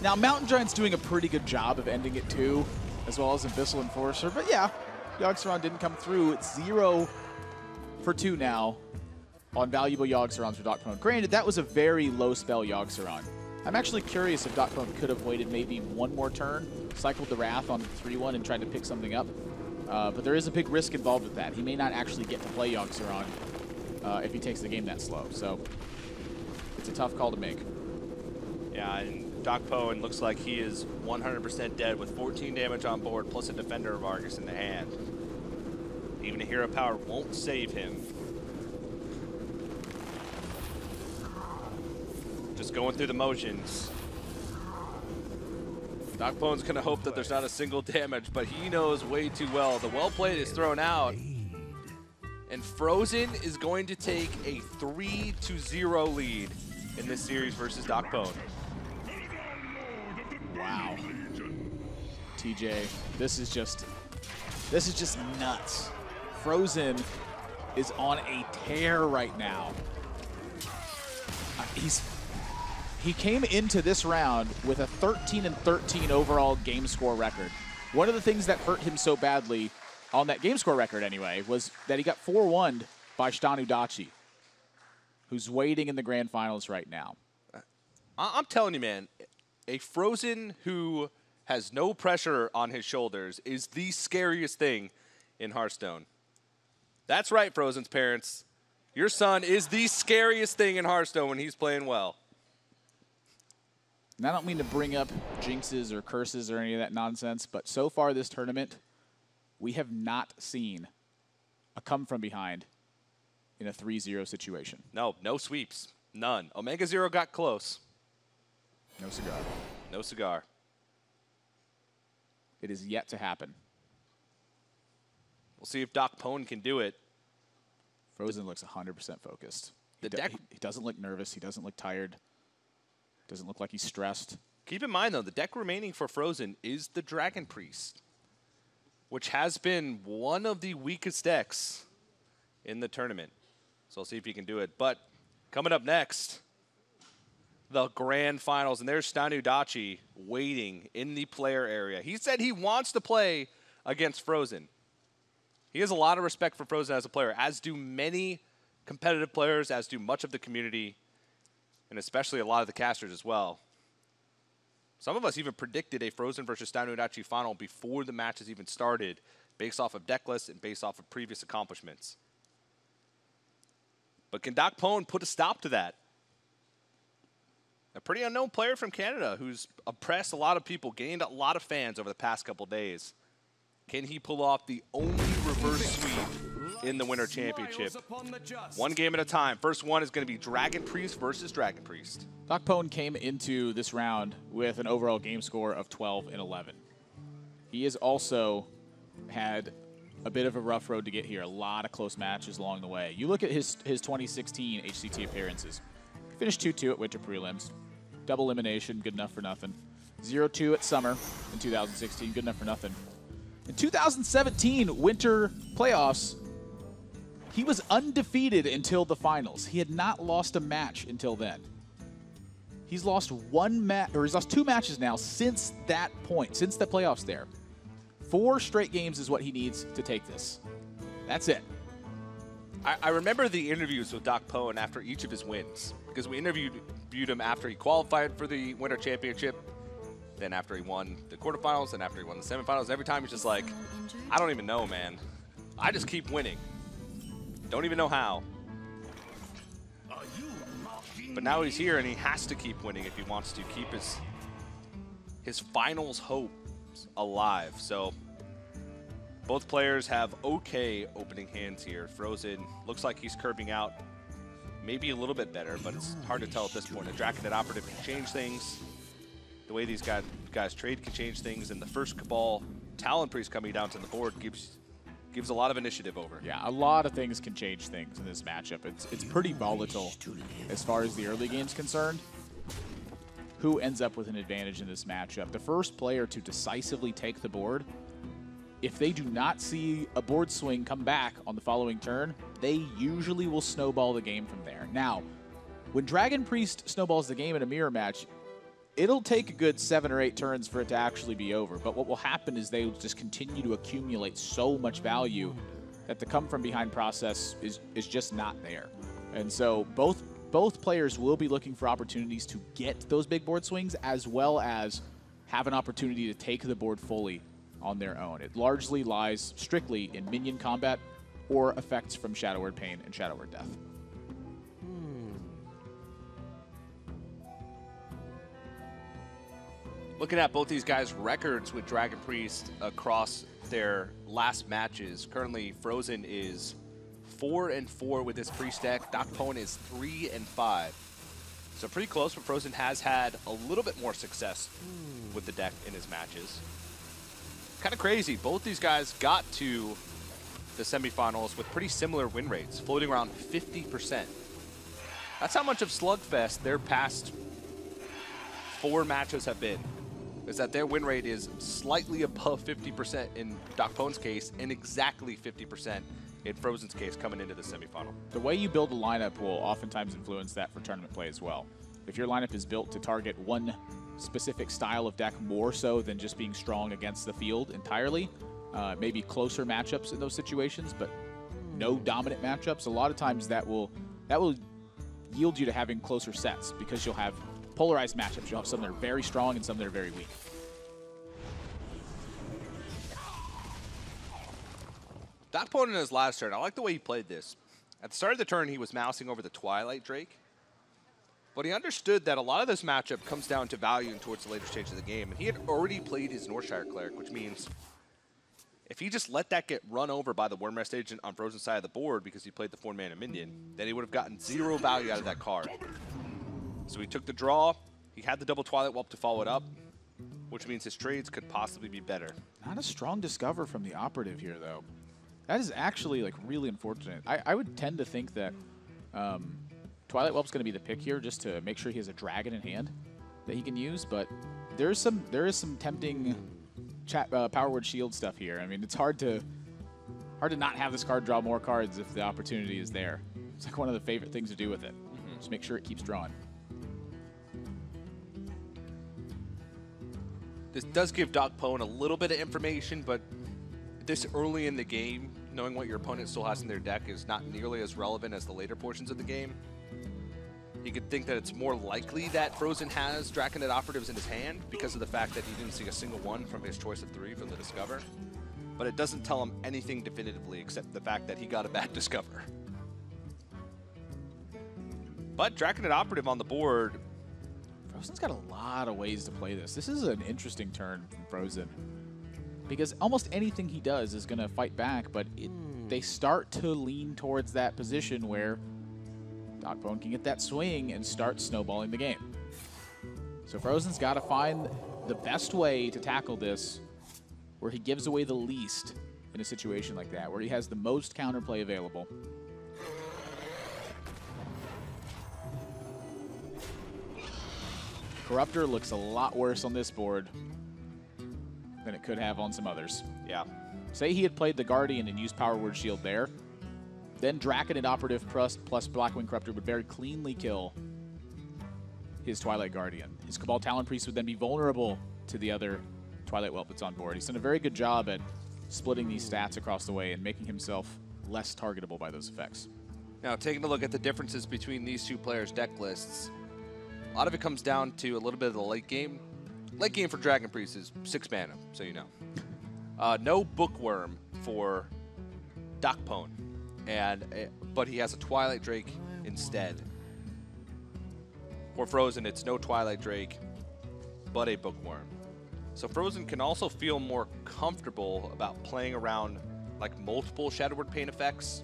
Now, Mountain Giant's doing a pretty good job of ending it too, as well as Abyssal Enforcer. But yeah, Yogg-Saron didn't come through. It's 0 for 2 now on valuable Yogg-Sarons for DocPwn. Granted, that was a very low spell Yogg-Saron. I'm actually curious if DocPwn could have waited maybe one more turn, cycled the Wrath on 3-1 and tried to pick something up. But there is a big risk involved with that. He may not actually get to play Yogg-Saron if he takes the game that slow. So it's a tough call to make. Yeah, and DocPwn looks like he is 100% dead with 14 damage on board, plus a Defender of Argus in the hand. Even a Hero Power won't save him. Just going through the motions. DocPwn's gonna hope that there's not a single damage, but he knows way too well. The well played is thrown out. And fr0zen is going to take a 3-0 lead in this series versus DocPwn. Wow. TJ, this is just nuts. fr0zen is on a tear right now. He came into this round with a 13-13 overall game score record. One of the things that hurt him so badly on that game score record anyway was that he got 4-1'd by Shtanudachi, who's waiting in the grand finals right now. I'm telling you, man, a fr0zen who has no pressure on his shoulders is the scariest thing in Hearthstone. That's right, fr0zen's parents. Your son is the scariest thing in Hearthstone when he's playing well. And I don't mean to bring up jinxes or curses or any of that nonsense, but so far this tournament, we have not seen a come from behind in a 3-0 situation. No sweeps. None. Omega Zero got close. No cigar. No cigar. It is yet to happen. We'll see if DocPwn can do it. fr0zen looks 100% focused. He doesn't look nervous. He doesn't look tired. Doesn't look like he's stressed. Keep in mind, though, the deck remaining for fr0zen is the Dragon Priest, which has been one of the weakest decks in the tournament. So I'll see if he can do it. But coming up next, the grand finals. And there's Shtanudachi waiting in the player area. He said he wants to play against fr0zen. He has a lot of respect for fr0zen as a player, as do many competitive players, as do much of the community, and especially a lot of the casters as well. Some of us even predicted a fr0zen versus Shtanudachi final before the matches even started, based off of deck lists and based off of previous accomplishments. But can DocPwn put a stop to that? A pretty unknown player from Canada who's oppressed a lot of people, gained a lot of fans over the past couple days. Can he pull off the only reverse sweep in the Winter Championship? One game at a time. First one is going to be Dragon Priest versus Dragon Priest. DocPwn came into this round with an overall game score of 12-11. He has also had a bit of a rough road to get here. A lot of close matches along the way. You look at his 2016 HCT appearances. Finished 2-2 at Winter Prelims. Double elimination, good enough for nothing. 0-2 at Summer in 2016, good enough for nothing. In 2017 Winter Playoffs, he was undefeated until the finals. He had not lost a match until then. He's lost two matches now since that point, since the playoffs there. 4 straight games is what he needs to take this. That's it. I remember the interviews with DocPwn after each of his wins, because we interviewed him after he qualified for the Winter Championship, then after he won the quarterfinals, then after he won the semifinals. Every time he's just like, I don't even know, man. I just keep winning. Don't even know how. Are you But now he's here and he has to keep winning if he wants to keep his finals hopes alive. So both players have okay opening hands here. fr0zen looks like he's curving out maybe a little bit better, but it's hard to tell at this point. The Draconid Operative can change things. The way these guys trade can change things, and the first Cabal Talon Priest coming down to the board gives a lot of initiative over. Yeah, a lot of things can change things in this matchup. It's pretty volatile as far as the early game's concerned. Who ends up with an advantage in this matchup? The first player to decisively take the board, if they do not see a board swing come back on the following turn, they usually will snowball the game from there. Now, when Dragon Priest snowballs the game in a mirror match, it'll take a good 7 or 8 turns for it to actually be over. But what will happen is they will just continue to accumulate so much value that the come-from-behind process is just not there. And so both players will be looking for opportunities to get those big board swings as well as have an opportunity to take the board fully on their own. It largely lies strictly in minion combat or effects from Shadow Word Pain and Shadow Word Death. Looking at both these guys' records with Dragon Priest across their last matches, currently fr0zen is 4-4 with this Priest deck. DocPwn is 3-5. So pretty close, but fr0zen has had a little bit more success with the deck in his matches. Kind of crazy. Both these guys got to the semifinals with pretty similar win rates, floating around 50%. That's how much of Slugfest their past 4 matches have been. Is that their win rate is slightly above 50% in DocPwn's case and exactly 50% in fr0zen's case coming into the semifinal. The way you build a lineup will oftentimes influence that for tournament play as well. If your lineup is built to target one specific style of deck more so than just being strong against the field entirely, maybe closer matchups in those situations, but no dominant matchups, a lot of times that will yield you to having closer sets because you'll have polarized matchups. You'll have some that are very strong and some that are very weak. DocPwn in his last turn, I like the way he played this. At the start of the turn, he was mousing over the Twilight Drake, but he understood that a lot of this matchup comes down to value and towards the later stage of the game, and he had already played his Northshire Cleric, which means if he just let that get run over by the Worm Rest Agent on fr0zen's side of the board because he played the 4-mana minion, then he would have gotten 0 value out of that card. So he took the draw, he had the double Twilight Whelp to follow it up, which means his trades could possibly be better. Not a strong discover from the operative here, though. That is actually like really unfortunate. I would tend to think that Twilight Whelp's going to be the pick here just to make sure he has a dragon in hand that he can use, but there is some tempting Power Word Shield stuff here. I mean, it's hard to not have this card draw more cards if the opportunity is there. It's like one of the favorite things to do with it. Just make sure it keeps drawing. This does give DocPwn a little bit of information, but this early in the game, knowing what your opponent still has in their deck is not nearly as relevant as the later portions of the game. You could think that it's more likely that fr0zen has Draconid Operatives in his hand because of the fact that he didn't see a single one from his choice of 3 for the discover. But it doesn't tell him anything definitively except the fact that he got a bad discover. But Draconid Operative on the board, fr0zen's got a lot of ways to play this. This is an interesting turn from fr0zen because almost anything he does is going to fight back, but they start to lean towards that position where DocPwn can get that swing and start snowballing the game. So fr0zen's got to find the best way to tackle this where he gives away the least in a situation like that, where he has the most counterplay available. Corruptor looks a lot worse on this board than it could have on some others. Yeah. Say he had played the Guardian and used Power Word Shield there, then Draconid Operative plus Blackwing Corruptor would very cleanly kill his Twilight Guardian. His Cabal Talon Priest would then be vulnerable to the other Twilight Whelp that's on board. He's done a very good job at splitting these stats across the way and making himself less targetable by those effects. Now, taking a look at the differences between these two players' deck lists, a lot of it comes down to a little bit of the late game. Late game for Dragon Priest is 6 mana, so you know. No Bookworm for DocPwn, but he has a Twilight Drake instead. For fr0zen, it's no Twilight Drake, but a Bookworm. So fr0zen can also feel more comfortable about playing around like multiple Shadowward Pain effects,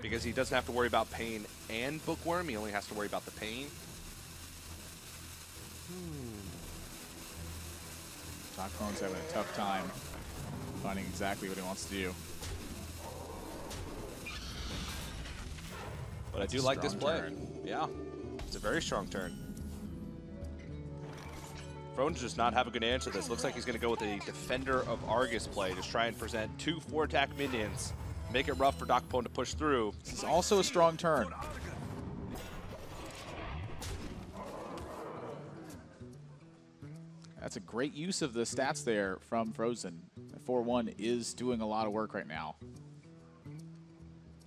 because he doesn't have to worry about pain and Bookworm. He only has to worry about the pain. DocPwn's having a tough time finding exactly what he wants to do. But I do like this play. Yeah, it's a very strong turn. fr0zen does not have a good answer to this. Looks like he's going to go with a Defender of Argus play. Just try and present 2 4-attack minions. Make it rough for DocPwn to push through. This is also a strong turn. That's a great use of the stats there from fr0zen. 4-1 is doing a lot of work right now.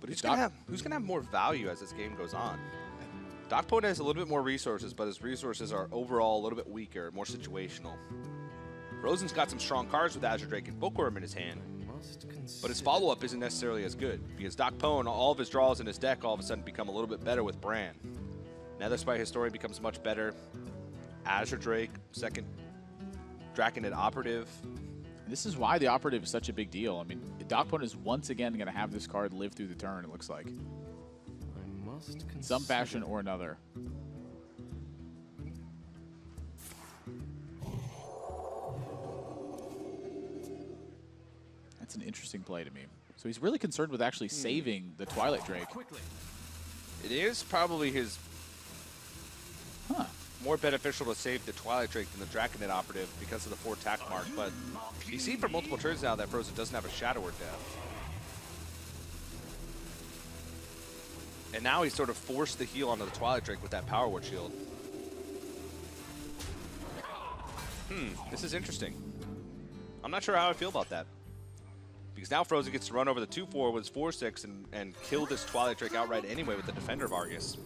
But who's going to have more value as this game goes on? DocPwn has a little bit more resources, but his resources are overall a little bit weaker, more situational. fr0zen's got some strong cards with Azure Drake and Bookworm in his hand, but his follow-up isn't necessarily as good, because DocPwn, all of his draws in his deck all of a sudden become a little bit better with Bran. Nether Spite Historian becomes much better. Azure Drake, second Draconid Operative. This is why the Operative is such a big deal. I mean, DocPwn is once again going to have this card live through the turn, it looks like. In some fashion or another. That's an interesting play to me. So he's really concerned with actually saving the Twilight Drake. It is probably his more beneficial to save the Twilight Drake than the Draconid Operative because of the 4-attack mark, but he's seen for multiple turns now that fr0zen doesn't have a Shadow Word down. And now he's sort of forced the heal onto the Twilight Drake with that Power Word Shield. This is interesting. I'm not sure how I feel about that, because now fr0zen gets to run over the 2-4 with his 4-6 and kill this Twilight Drake outright anyway with the Defender of Argus.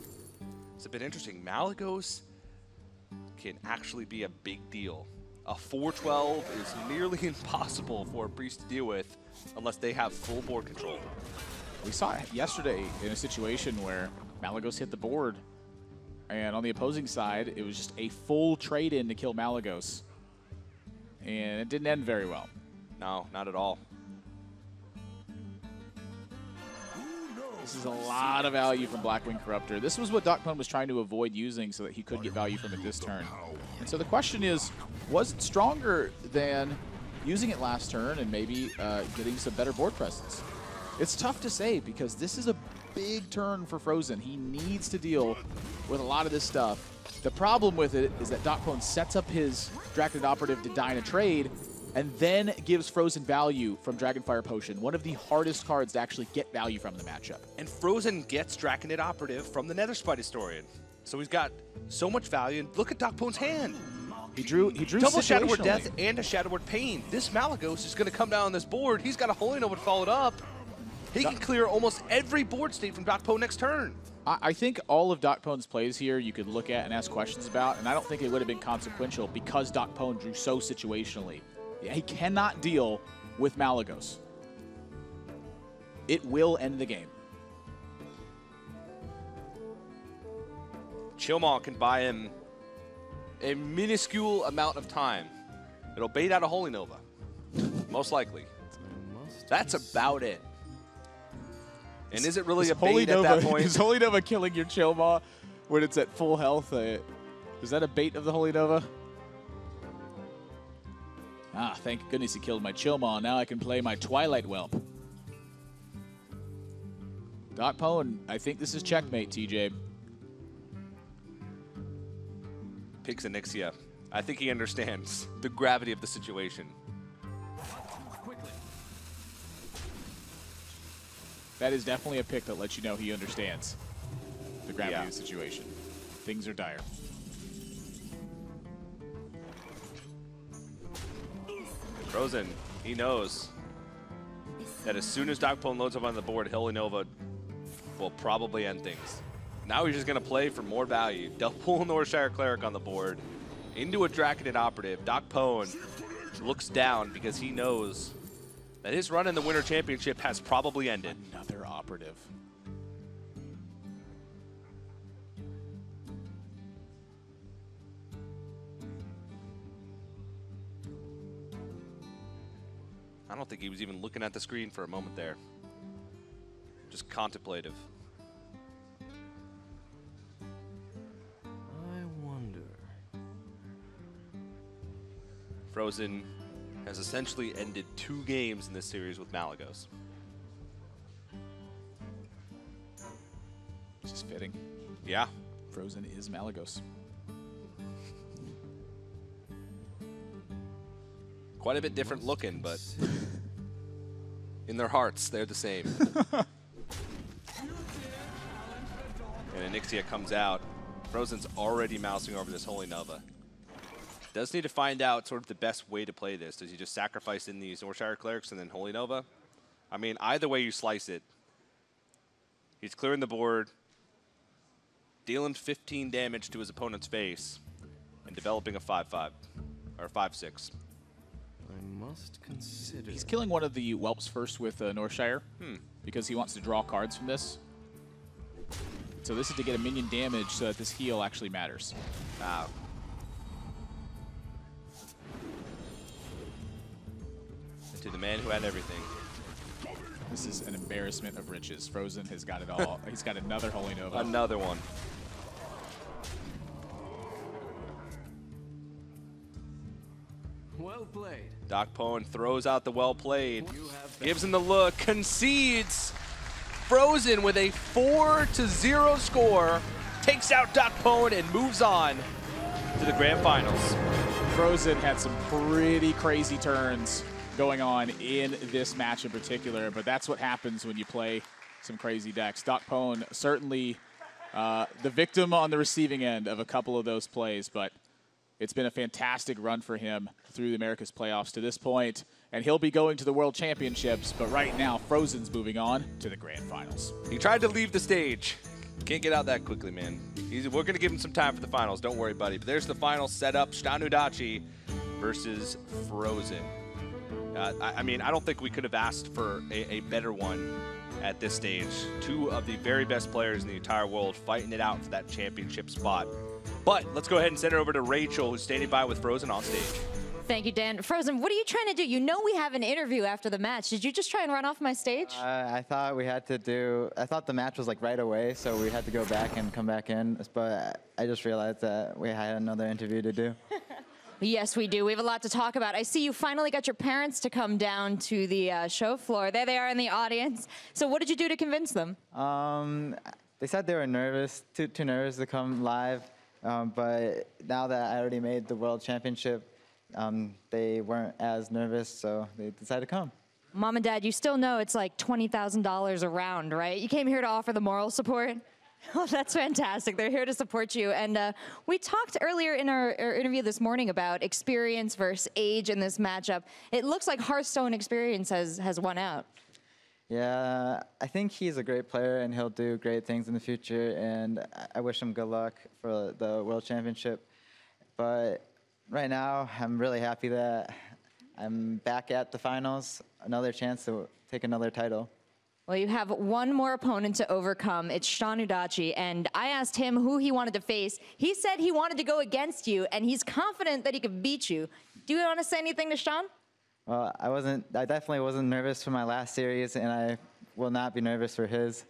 It's a bit interesting. Malygos can actually be a big deal. A 4-12 is nearly impossible for a priest to deal with unless they have full board control. We saw it yesterday in a situation where Malygos hit the board, and on the opposing side, it was just a full trade-in to kill Malygos, and it didn't end very well. No, not at all. This is a lot of value from Blackwing Corruptor. This was what DocPwn was trying to avoid using so that he could get value from it this turn. And so the question is, was it stronger than using it last turn and maybe getting some better board presence? It's tough to say because this is a big turn for fr0zen. He needs to deal with a lot of this stuff. The problem with it is that DocPwn sets up his Draconid Operative to die in a trade, and then gives fr0zen value from Dragonfire Potion, one of the hardest cards to actually get value from in the matchup. And fr0zen gets Draconid Operative from the Nether Spite Historian. So he's got so much value, and look at DocPwn's hand. He drew double Shadow Word Death and a Shadow Word Pain. This Malygos is gonna come down on this board. He's got a Holy Noble to follow it up. He can clear almost every board state from DocPwn next turn. I think all of DocPwn's plays here you could look at and ask questions about, and I don't think it would have been consequential because DocPwn drew so situationally. He cannot deal with Malygos. It will end the game. Chillmaw can buy him a minuscule amount of time. It'll bait out a Holy Nova, most likely. That's about it. And is it really a bait at that point? Is Holy Nova killing your Chillmaw when it's at full health? Is that a bait of the Holy Nova? Ah, thank goodness he killed my Chillmaw. Now I can play my Twilight Whelp. DocPwn, I think this is checkmate, TJ. Picks Onyxia. I think he understands the gravity of the situation. That is definitely a pick that lets you know he understands the gravity of the situation. Things are dire. fr0zen, he knows that as soon as DocPwn loads up on the board, Holy Nova will probably end things. Now he's just going to play for more value. Double Northshire Cleric on the board, into a Draconid Operative. DocPwn looks down because he knows that his run in the Winter Championship has probably ended. Another Operative. I don't think he was even looking at the screen for a moment there. Just contemplative. I wonder. fr0zen has essentially ended 2 games in this series with Malygos. This is fitting. Yeah. fr0zen is Malygos. Quite a bit different looking, but in their hearts, they're the same. And Anixia comes out. fr0zen's already mousing over this Holy Nova. Does need to find out sort of the best way to play this. Does he just sacrifice in these Northshire Clerics and then Holy Nova? I mean, either way you slice it, he's clearing the board, dealing 15 damage to his opponent's face, and developing a 5-5, or 5-6. I must consider. He's killing one of the Whelps first with Northshire because he wants to draw cards from this. So this is to get a minion damage so that this heal actually matters. Wow. And to the man who had everything. This is an embarrassment of riches. fr0zen has got it all. He's got another Holy Nova. Another one. Well played. DocPwn throws out the well played, gives him the look, concedes. fr0zen with a 4-0 score, takes out DocPwn and moves on to the grand finals. fr0zen had some pretty crazy turns going on in this match in particular, but that's what happens when you play some crazy decks. DocPwn certainly the victim on the receiving end of a couple of those plays, but it's been a fantastic run for him through the America's playoffs to this point, and he'll be going to the World Championships, but right now, fr0zen's moving on to the Grand Finals. He tried to leave the stage. Can't get out that quickly, man. We're going to give him some time for the finals. Don't worry, buddy. But there's the final setup, Shtanudachi versus fr0zen. I mean, I don't think we could have asked for a better one at this stage. Two of the very best players in the entire world fighting it out for that championship spot. But let's go ahead and send it over to Rachel, who's standing by with fr0zen on stage. Thank you, Dan. fr0zen, what are you trying to do? You know we have an interview after the match. Did you just try and run off my stage? I thought we had to do, I thought the match was like right away, so we had to go back and come back in. But I just realized that we had another interview to do. Yes, we do. We have a lot to talk about. I see you finally got your parents to come down to the show floor. There they are in the audience. So what did you do to convince them? They said they were nervous, too nervous to come live. But now that I already made the World Championship, they weren't as nervous, so they decided to come. Mom and Dad, you still know it's like $20,000 a round, right? You came here to offer the moral support? Oh, that's fantastic. They're here to support you. And we talked earlier in our interview this morning about experience versus age in this matchup. It looks like Hearthstone experience has won out. Yeah, I think he's a great player, and he'll do great things in the future, and I wish him good luck for the World Championship. But right now, I'm really happy that I'm back at the finals, another chance to take another title. Well, you have one more opponent to overcome. It's Shtanudachi, and I asked him who he wanted to face. He said he wanted to go against you, and he's confident that he could beat you. Do you want to say anything to Shtan? Well, I definitely wasn't nervous for my last series, and I will not be nervous for his.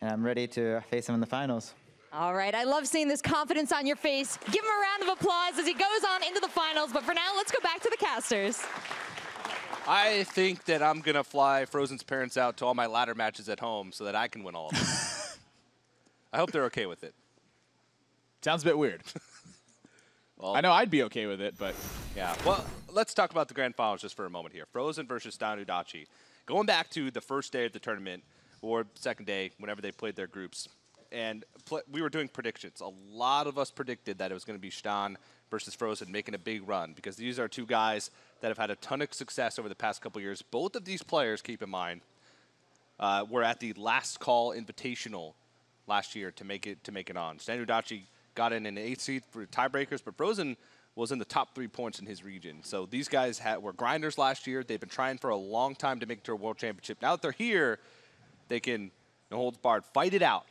And I'm ready to face him in the finals. All right, I love seeing this confidence on your face. Give him a round of applause as he goes on into the finals. But for now, let's go back to the casters. I think that I'm going to fly fr0zen's parents out to all my ladder matches at home so that I can win all of them. I hope they're okay with it. Sounds a bit weird. Well, I know I'd be okay with it, but yeah. Well, let's talk about the grand finals just for a moment here. fr0zen versus Shtanudachi. Going back to the first day of the tournament, or second day, whenever they played their groups, and we were doing predictions. A lot of us predicted that it was going to be Shtan versus fr0zen making a big run, because these are two guys that have had a ton of success over the past couple years. Both of these players, keep in mind, were at the Last Call Invitational last year to make it on. Shtanudachi got in an 8th seed for tiebreakers, but fr0zen was in the top 3 points in his region. So these guys were grinders last year. They've been trying for a long time to make it to a World Championship. Now that they're here, they can, no holds barred, fight it out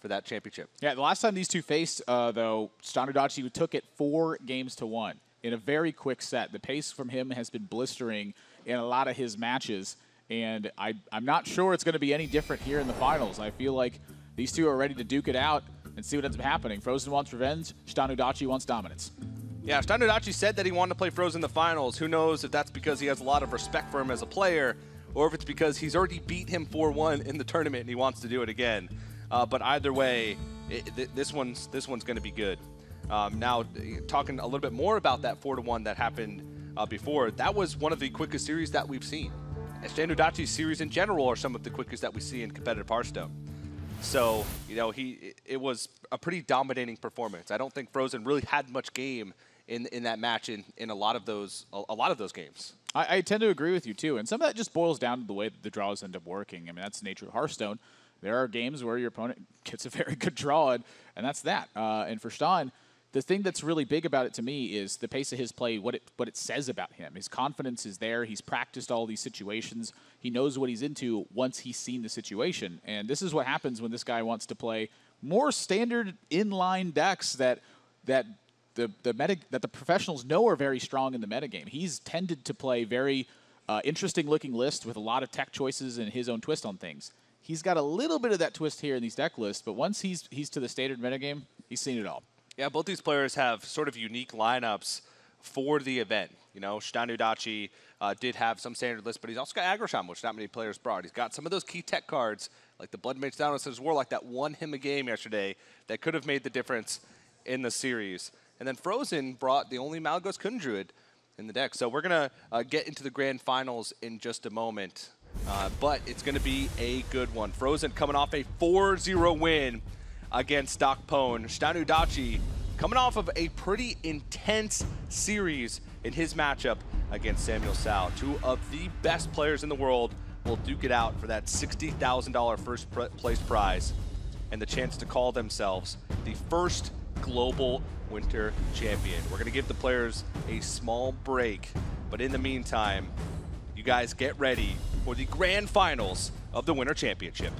for that championship. Yeah, the last time these two faced, though, Shtanudachi took it 4 games to 1 in a very quick set. The pace from him has been blistering, in a lot of his matches. And I'm not sure it's going to be any different here in the finals. I feel like these two are ready to duke it out and see what ends up happening. fr0zen wants revenge. Shtanudachi wants dominance. Yeah, Shtanudachi said that he wanted to play fr0zen in the finals. Who knows if that's because he has a lot of respect for him as a player, or if it's because he's already beat him 4-1 in the tournament and he wants to do it again. But either way, this one's going to be good. Now, talking a little bit more about that 4-1 that happened before, that was one of the quickest series that we've seen. Shtanudachi's series in general are some of the quickest that we see in competitive Hearthstone. So, you know, it was a pretty dominating performance. I don't think fr0zen really had much game in that match in a lot of those games. I tend to agree with you, too. And some of that just boils down to the way that the draws end up working. I mean, that's the nature of Hearthstone. There are games where your opponent gets a very good draw, and that's that. And for Shtan, the thing that's really big about it to me is the pace of his play, what it says about him. His confidence is there. He's practiced all these situations. He knows what he's into once he's seen the situation. And this is what happens when this guy wants to play more standard inline decks that the professionals know are very strong in the metagame. He's tended to play very interesting-looking lists with a lot of tech choices and his own twist on things. He's got a little bit of that twist here in these deck lists, but once he's to the standard metagame, he's seen it all. Yeah, both these players have sort of unique lineups for the event. You know, Shtanudachi did have some standard lists, but he's also got Aggro-Shaman, which not many players brought. He's got some of those key tech cards, like the Blood Mage Down on his Warlock that won him a game yesterday that could have made the difference in the series. And then fr0zen brought the only Malygos Kun Druid in the deck. So we're going to get into the grand finals in just a moment, but it's going to be a good one. fr0zen coming off a 4-0 win against DocPwn. Shtanudachi coming off of a pretty intense series in his matchup against Samuel Sau. Two of the best players in the world will duke it out for that $60,000 first place prize and the chance to call themselves the first global winter champion. We're going to give the players a small break, but in the meantime, you guys get ready for the grand finals of the Winter Championship.